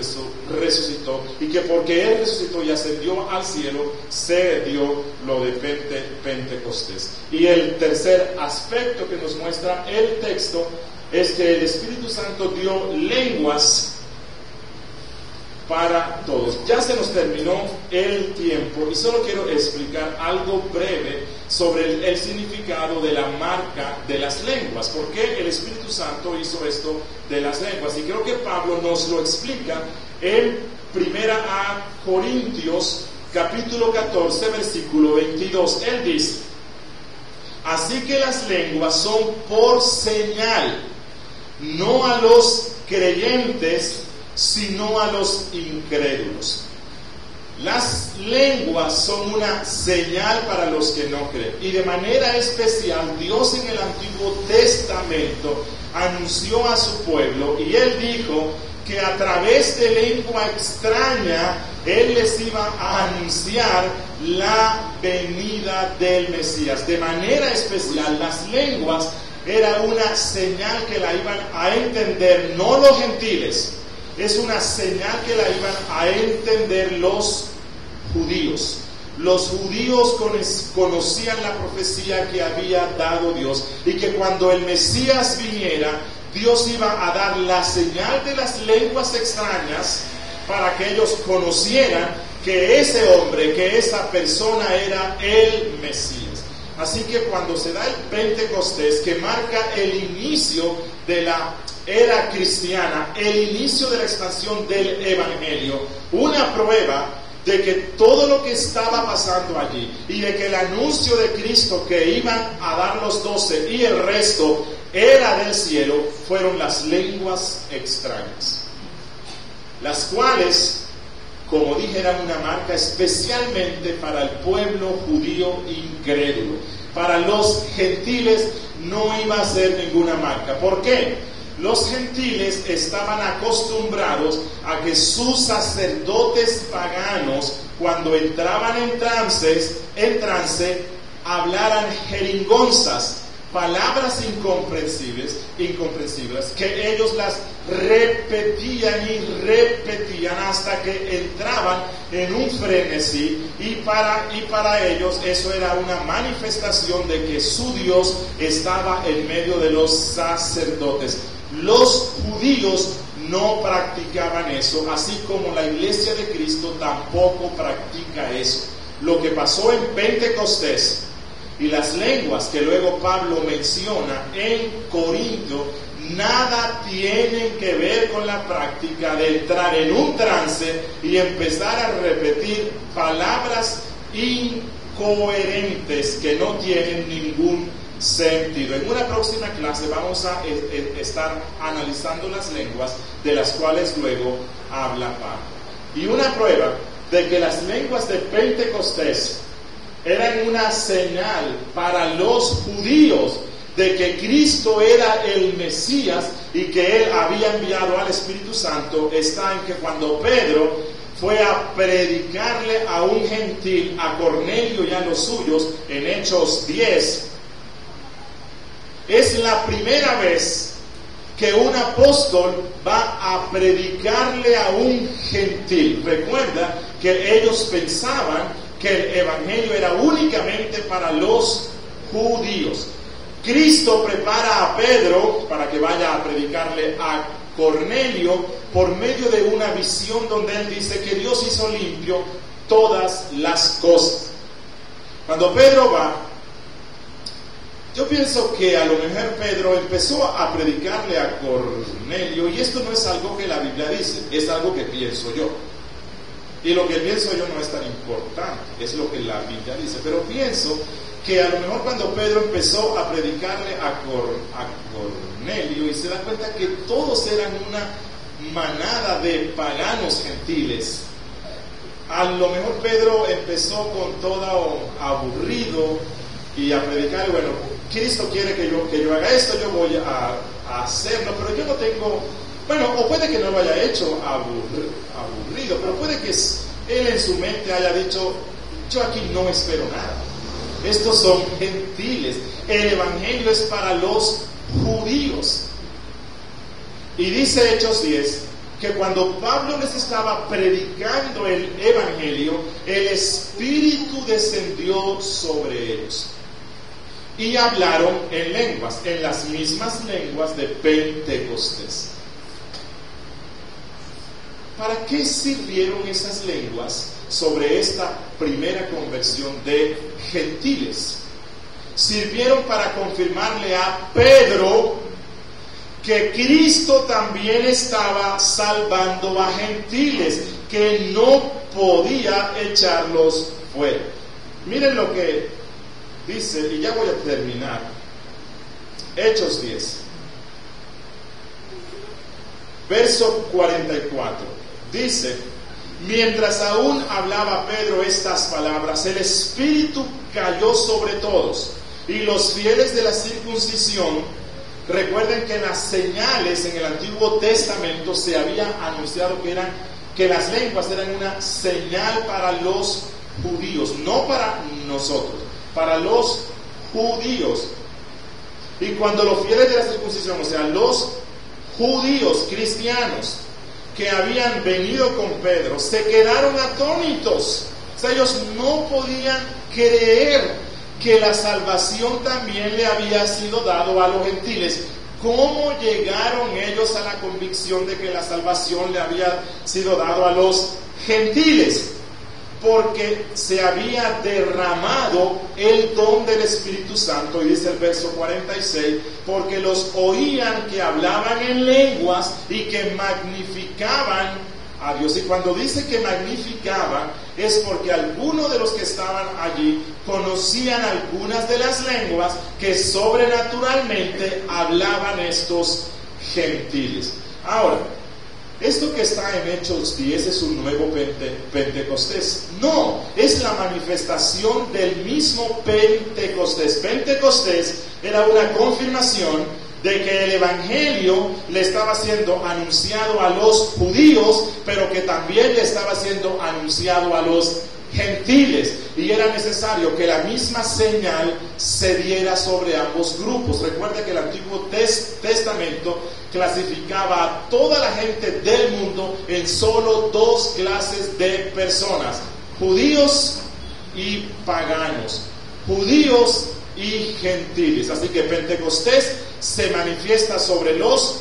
resucitó, y que porque Él resucitó y ascendió al cielo se dio lo de Pente, Pentecostés. Y el tercer aspecto que nos muestra el texto es que el Espíritu Santo dio lenguas para todos. Ya se nos terminó el tiempo y solo quiero explicar algo breve sobre el, el significado de la marca de las lenguas. ¿Por qué el Espíritu Santo hizo esto de las lenguas? Y creo que Pablo nos lo explica en primera a Corintios capítulo catorce versículo veintidós. Él dice, así que las lenguas son por señal, no a los creyentes, sino a los incrédulos. Las lenguas son una señal para los que no creen. Y de manera especial, Dios en el Antiguo Testamento anunció a su pueblo y Él dijo que a través de lengua extraña Él les iba a anunciar la venida del Mesías. De manera especial, las lenguas era una señal que la iban a entender no los gentiles, es una señal que la iban a entender los judíos. Los judíos conocían la profecía que había dado Dios y que cuando el Mesías viniera, Dios iba a dar la señal de las lenguas extrañas para que ellos conocieran que ese hombre, que esa persona era el Mesías. Así que cuando se da el Pentecostés, que marca el inicio de la era cristiana, el inicio de la expansión del Evangelio, una prueba de que todo lo que estaba pasando allí y de que el anuncio de Cristo que iban a dar los doce y el resto era del cielo, fueron las lenguas extrañas, las cuales, como dije, eran una marca especialmente para el pueblo judío incrédulo. Para los gentiles no iba a ser ninguna marca. ¿Por qué? Los gentiles estaban acostumbrados a que sus sacerdotes paganos, cuando entraban en trances, en trance, hablaran jeringonzas, palabras incomprensibles, incomprensibles, que ellos las repetían y repetían hasta que entraban en un frenesí, y para, y para ellos eso era una manifestación de que su Dios estaba en medio de los sacerdotes. Los judíos no practicaban eso, así como la iglesia de Cristo tampoco practica eso. Lo que pasó en Pentecostés y las lenguas que luego Pablo menciona en Corinto, nada tienen que ver con la práctica de entrar en un trance y empezar a repetir palabras incoherentes que no tienen ningún sentido. En una próxima clase vamos a estar analizando las lenguas de las cuales luego habla Pablo. Y una prueba de que las lenguas de Pentecostés eran una señal para los judíos de que Cristo era el Mesías y que Él había enviado al Espíritu Santo, está en que cuando Pedro fue a predicarle a un gentil, a Cornelio y a los suyos, en Hechos diez, es la primera vez que un apóstol va a predicarle a un gentil. Recuerda que ellos pensaban que el evangelio era únicamente para los judíos. Cristo prepara a Pedro para que vaya a predicarle a Cornelio por medio de una visión donde él dice que Dios hizo limpio todas las cosas. Cuando Pedro va, yo pienso que a lo mejor Pedro empezó a predicarle a Cornelio, y esto no es algo que la Biblia dice, es algo que pienso yo. Y lo que pienso yo no es tan importante, es lo que la Biblia dice. Pero pienso que a lo mejor cuando Pedro empezó a predicarle a, Cor, a Cornelio y se da cuenta que todos eran una manada de paganos gentiles, a lo mejor Pedro empezó con todo aburrido y a predicar, bueno, Cristo quiere que yo, que yo haga esto, yo voy a, a hacerlo, pero yo no tengo... Bueno, o puede que no lo haya hecho aburrido, pero puede que él en su mente haya dicho, yo aquí no espero nada. Estos son gentiles, el evangelio es para los judíos. Y dice Hechos diez, que cuando Pablo les estaba predicando el evangelio, el Espíritu descendió sobre ellos. Y hablaron en lenguas, en las mismas lenguas de Pentecostés. ¿Para qué sirvieron esas lenguas sobre esta primera conversión de gentiles? Sirvieron para confirmarle a Pedro que Cristo también estaba salvando a gentiles, que no podía echarlos fuera. Miren lo que dice, y ya voy a terminar. Hechos diez, verso cuarenta y cuatro. Dice, mientras aún hablaba Pedro estas palabras, el Espíritu cayó sobre todos, y los fieles de la circuncisión, recuerden que las señales en el Antiguo Testamento se había anunciado que, eran, que las lenguas eran una señal para los judíos, no para nosotros, para los judíos. Y cuando los fieles de la circuncisión, o sea, los judíos cristianos, que habían venido con Pedro, se quedaron atónitos. O sea, ellos no podían creer que la salvación también le había sido dado a los gentiles. ¿Cómo llegaron ellos a la convicción de que la salvación le había sido dado a los gentiles? Porque se había derramado el don del Espíritu Santo, y dice el verso cuarenta y seis, porque los oían que hablaban en lenguas y que magnificaban a Dios. Y cuando dice que magnificaban, es porque algunos de los que estaban allí conocían algunas de las lenguas que sobrenaturalmente hablaban estos gentiles. Ahora, esto que está en Hechos diez es un nuevo Pente, Pentecostés. No, es la manifestación del mismo Pentecostés. Pentecostés era una confirmación de que el evangelio le estaba siendo anunciado a los judíos, pero que también le estaba siendo anunciado a los gentiles. y era necesario que la misma señal se diera sobre ambos grupos. Recuerda que el Antiguo Testamento clasificaba a toda la gente del mundo en solo dos clases de personas: judíos y paganos, judíos y gentiles. Así que Pentecostés se manifiesta sobre los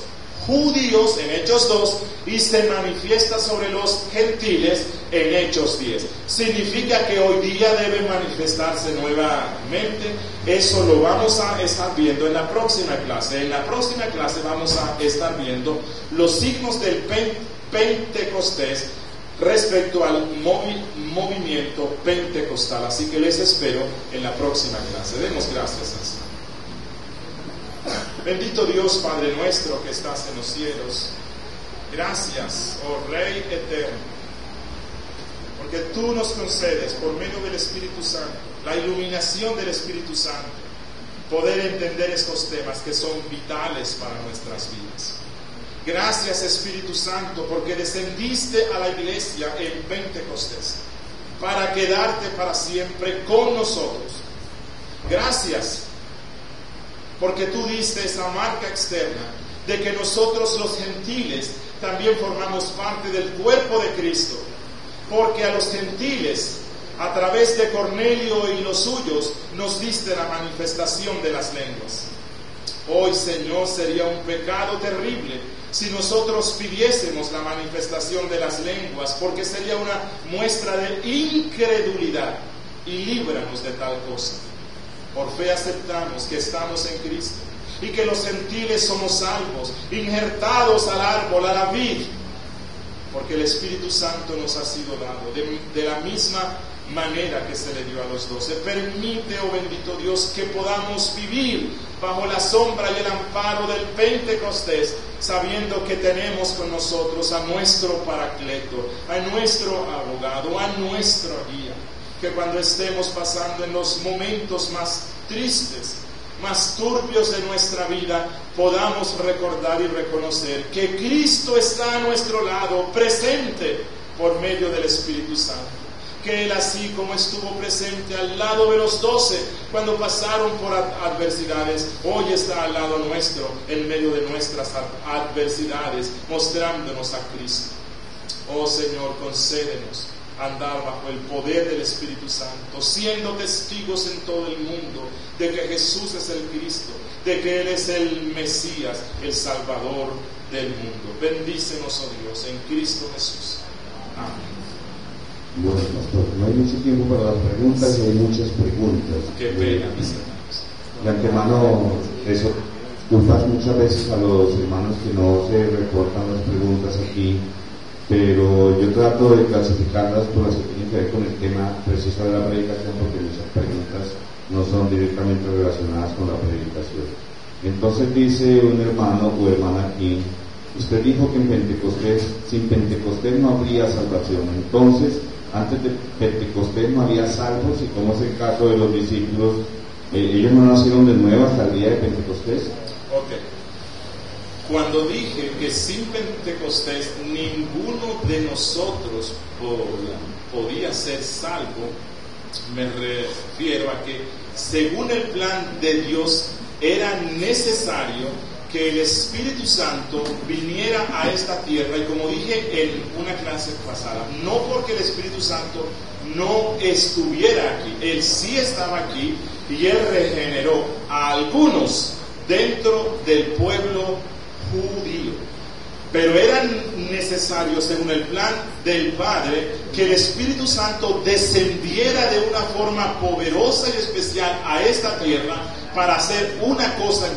judíos en Hechos dos y se manifiesta sobre los gentiles en Hechos diez. Significa que hoy día debe manifestarse nuevamente. Eso lo vamos a estar viendo en la próxima clase. En la próxima clase vamos a estar viendo los signos del Pentecostés respecto al movi- movimiento pentecostal. Así que les espero en la próxima clase. Demos gracias al Señor. Bendito Dios, Padre nuestro que estás en los cielos, gracias, oh Rey eterno, porque tú nos concedes por medio del Espíritu Santo, la iluminación del Espíritu Santo, poder entender estos temas que son vitales para nuestras vidas. Gracias, Espíritu Santo, porque descendiste a la iglesia en Pentecostés para quedarte para siempre con nosotros. Gracias, porque tú diste esa marca externa de que nosotros los gentiles también formamos parte del cuerpo de Cristo, porque a los gentiles, a través de Cornelio y los suyos, nos diste la manifestación de las lenguas. Hoy, Señor, sería un pecado terrible si nosotros pidiésemos la manifestación de las lenguas, porque sería una muestra de incredulidad, y líbranos de tal cosa. Por fe aceptamos que estamos en Cristo y que los gentiles somos salvos, injertados al árbol, a la vid, porque el Espíritu Santo nos ha sido dado de, de la misma manera que se le dio a los doce. Permite, oh bendito Dios, que podamos vivir bajo la sombra y el amparo del Pentecostés, sabiendo que tenemos con nosotros a nuestro Paracleto, a nuestro abogado, a nuestro guía, que cuando estemos pasando en los momentos más tristes, más turbios de nuestra vida, podamos recordar y reconocer que Cristo está a nuestro lado, presente por medio del Espíritu Santo. Que Él, así como estuvo presente al lado de los doce cuando pasaron por adversidades, hoy está al lado nuestro, en medio de nuestras adversidades, mostrándonos a Cristo. Oh Señor, concédenos andar bajo el poder del Espíritu Santo, siendo testigos en todo el mundo de que Jesús es el Cristo, de que Él es el Mesías, el Salvador del mundo. Bendícenos, oh Dios, en Cristo Jesús. Amén. Bueno, pastor, no hay mucho tiempo para las preguntas, y hay muchas preguntas. Qué pena, mis hermanos. De antemano, eso, culpas muchas veces a los hermanos que no se reportan las preguntas aquí, pero yo trato de clasificarlas por las que tienen que ver con el tema preciso de la predicación, porque muchas preguntas no son directamente relacionadas con la predicación. Entonces dice un hermano o hermana aquí: usted dijo que en Pentecostés, sin Pentecostés no habría salvación. Entonces, antes de Pentecostés no había salvos, y como es el caso de los discípulos, eh, ellos no nacieron de nuevo hasta el día de Pentecostés. Okay. Cuando dije que sin Pentecostés ninguno de nosotros podía ser salvo, me refiero a que según el plan de Dios era necesario que el Espíritu Santo viniera a esta tierra, y como dije en una clase pasada, no porque el Espíritu Santo no estuviera aquí, Él sí estaba aquí, y Él regeneró a algunos dentro del pueblo judío, pero era necesario, según el plan del Padre, que el Espíritu Santo descendiera de una forma poderosa y especial a esta tierra para hacer una cosa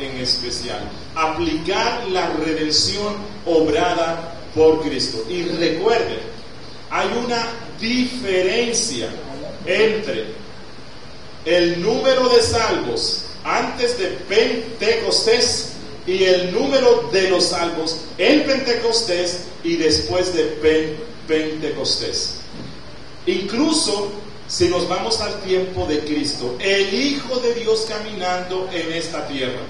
en especial: aplicar la redención obrada por Cristo. Y recuerden, hay una diferencia entre el número de salvos antes de Pentecostés y el número de los salvos en Pentecostés y después de Pentecostés. Incluso si nos vamos al tiempo de Cristo, el Hijo de Dios caminando en esta tierra,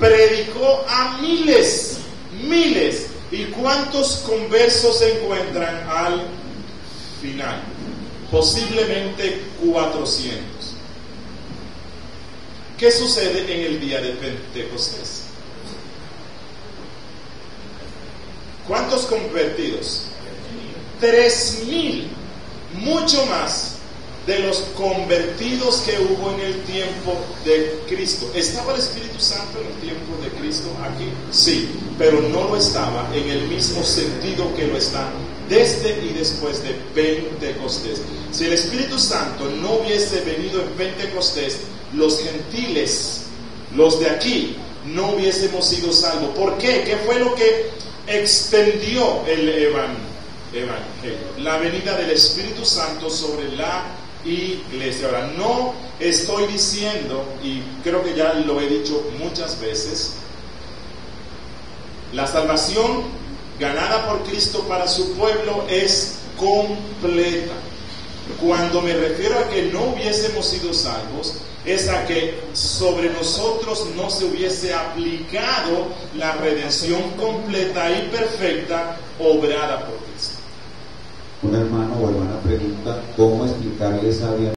predicó a miles, miles, y cuántos conversos se encuentran al final. posiblemente cuatrocientos. ¿Qué sucede en el día de Pentecostés? ¿Cuántos convertidos? Tres mil, mucho más de los convertidos que hubo en el tiempo de Cristo. ¿Estaba el Espíritu Santo en el tiempo de Cristo aquí? Sí, pero no lo estaba en el mismo sentido que lo está desde y después de Pentecostés. Si el Espíritu Santo no hubiese venido en Pentecostés, los gentiles, los de aquí, no hubiésemos sido salvos. ¿Por qué? ¿Qué fue lo que extendió el Evangelio? La venida del Espíritu Santo sobre la iglesia. Ahora, no estoy diciendo, y creo que ya lo he dicho muchas veces, la salvación ganada por Cristo para su pueblo es completa. Cuando me refiero a que no hubiésemos sido salvos, es a que sobre nosotros no se hubiese aplicado la redención completa y perfecta obrada por Cristo. Un hermano o hermana pregunta, ¿cómo explicarle sabiamente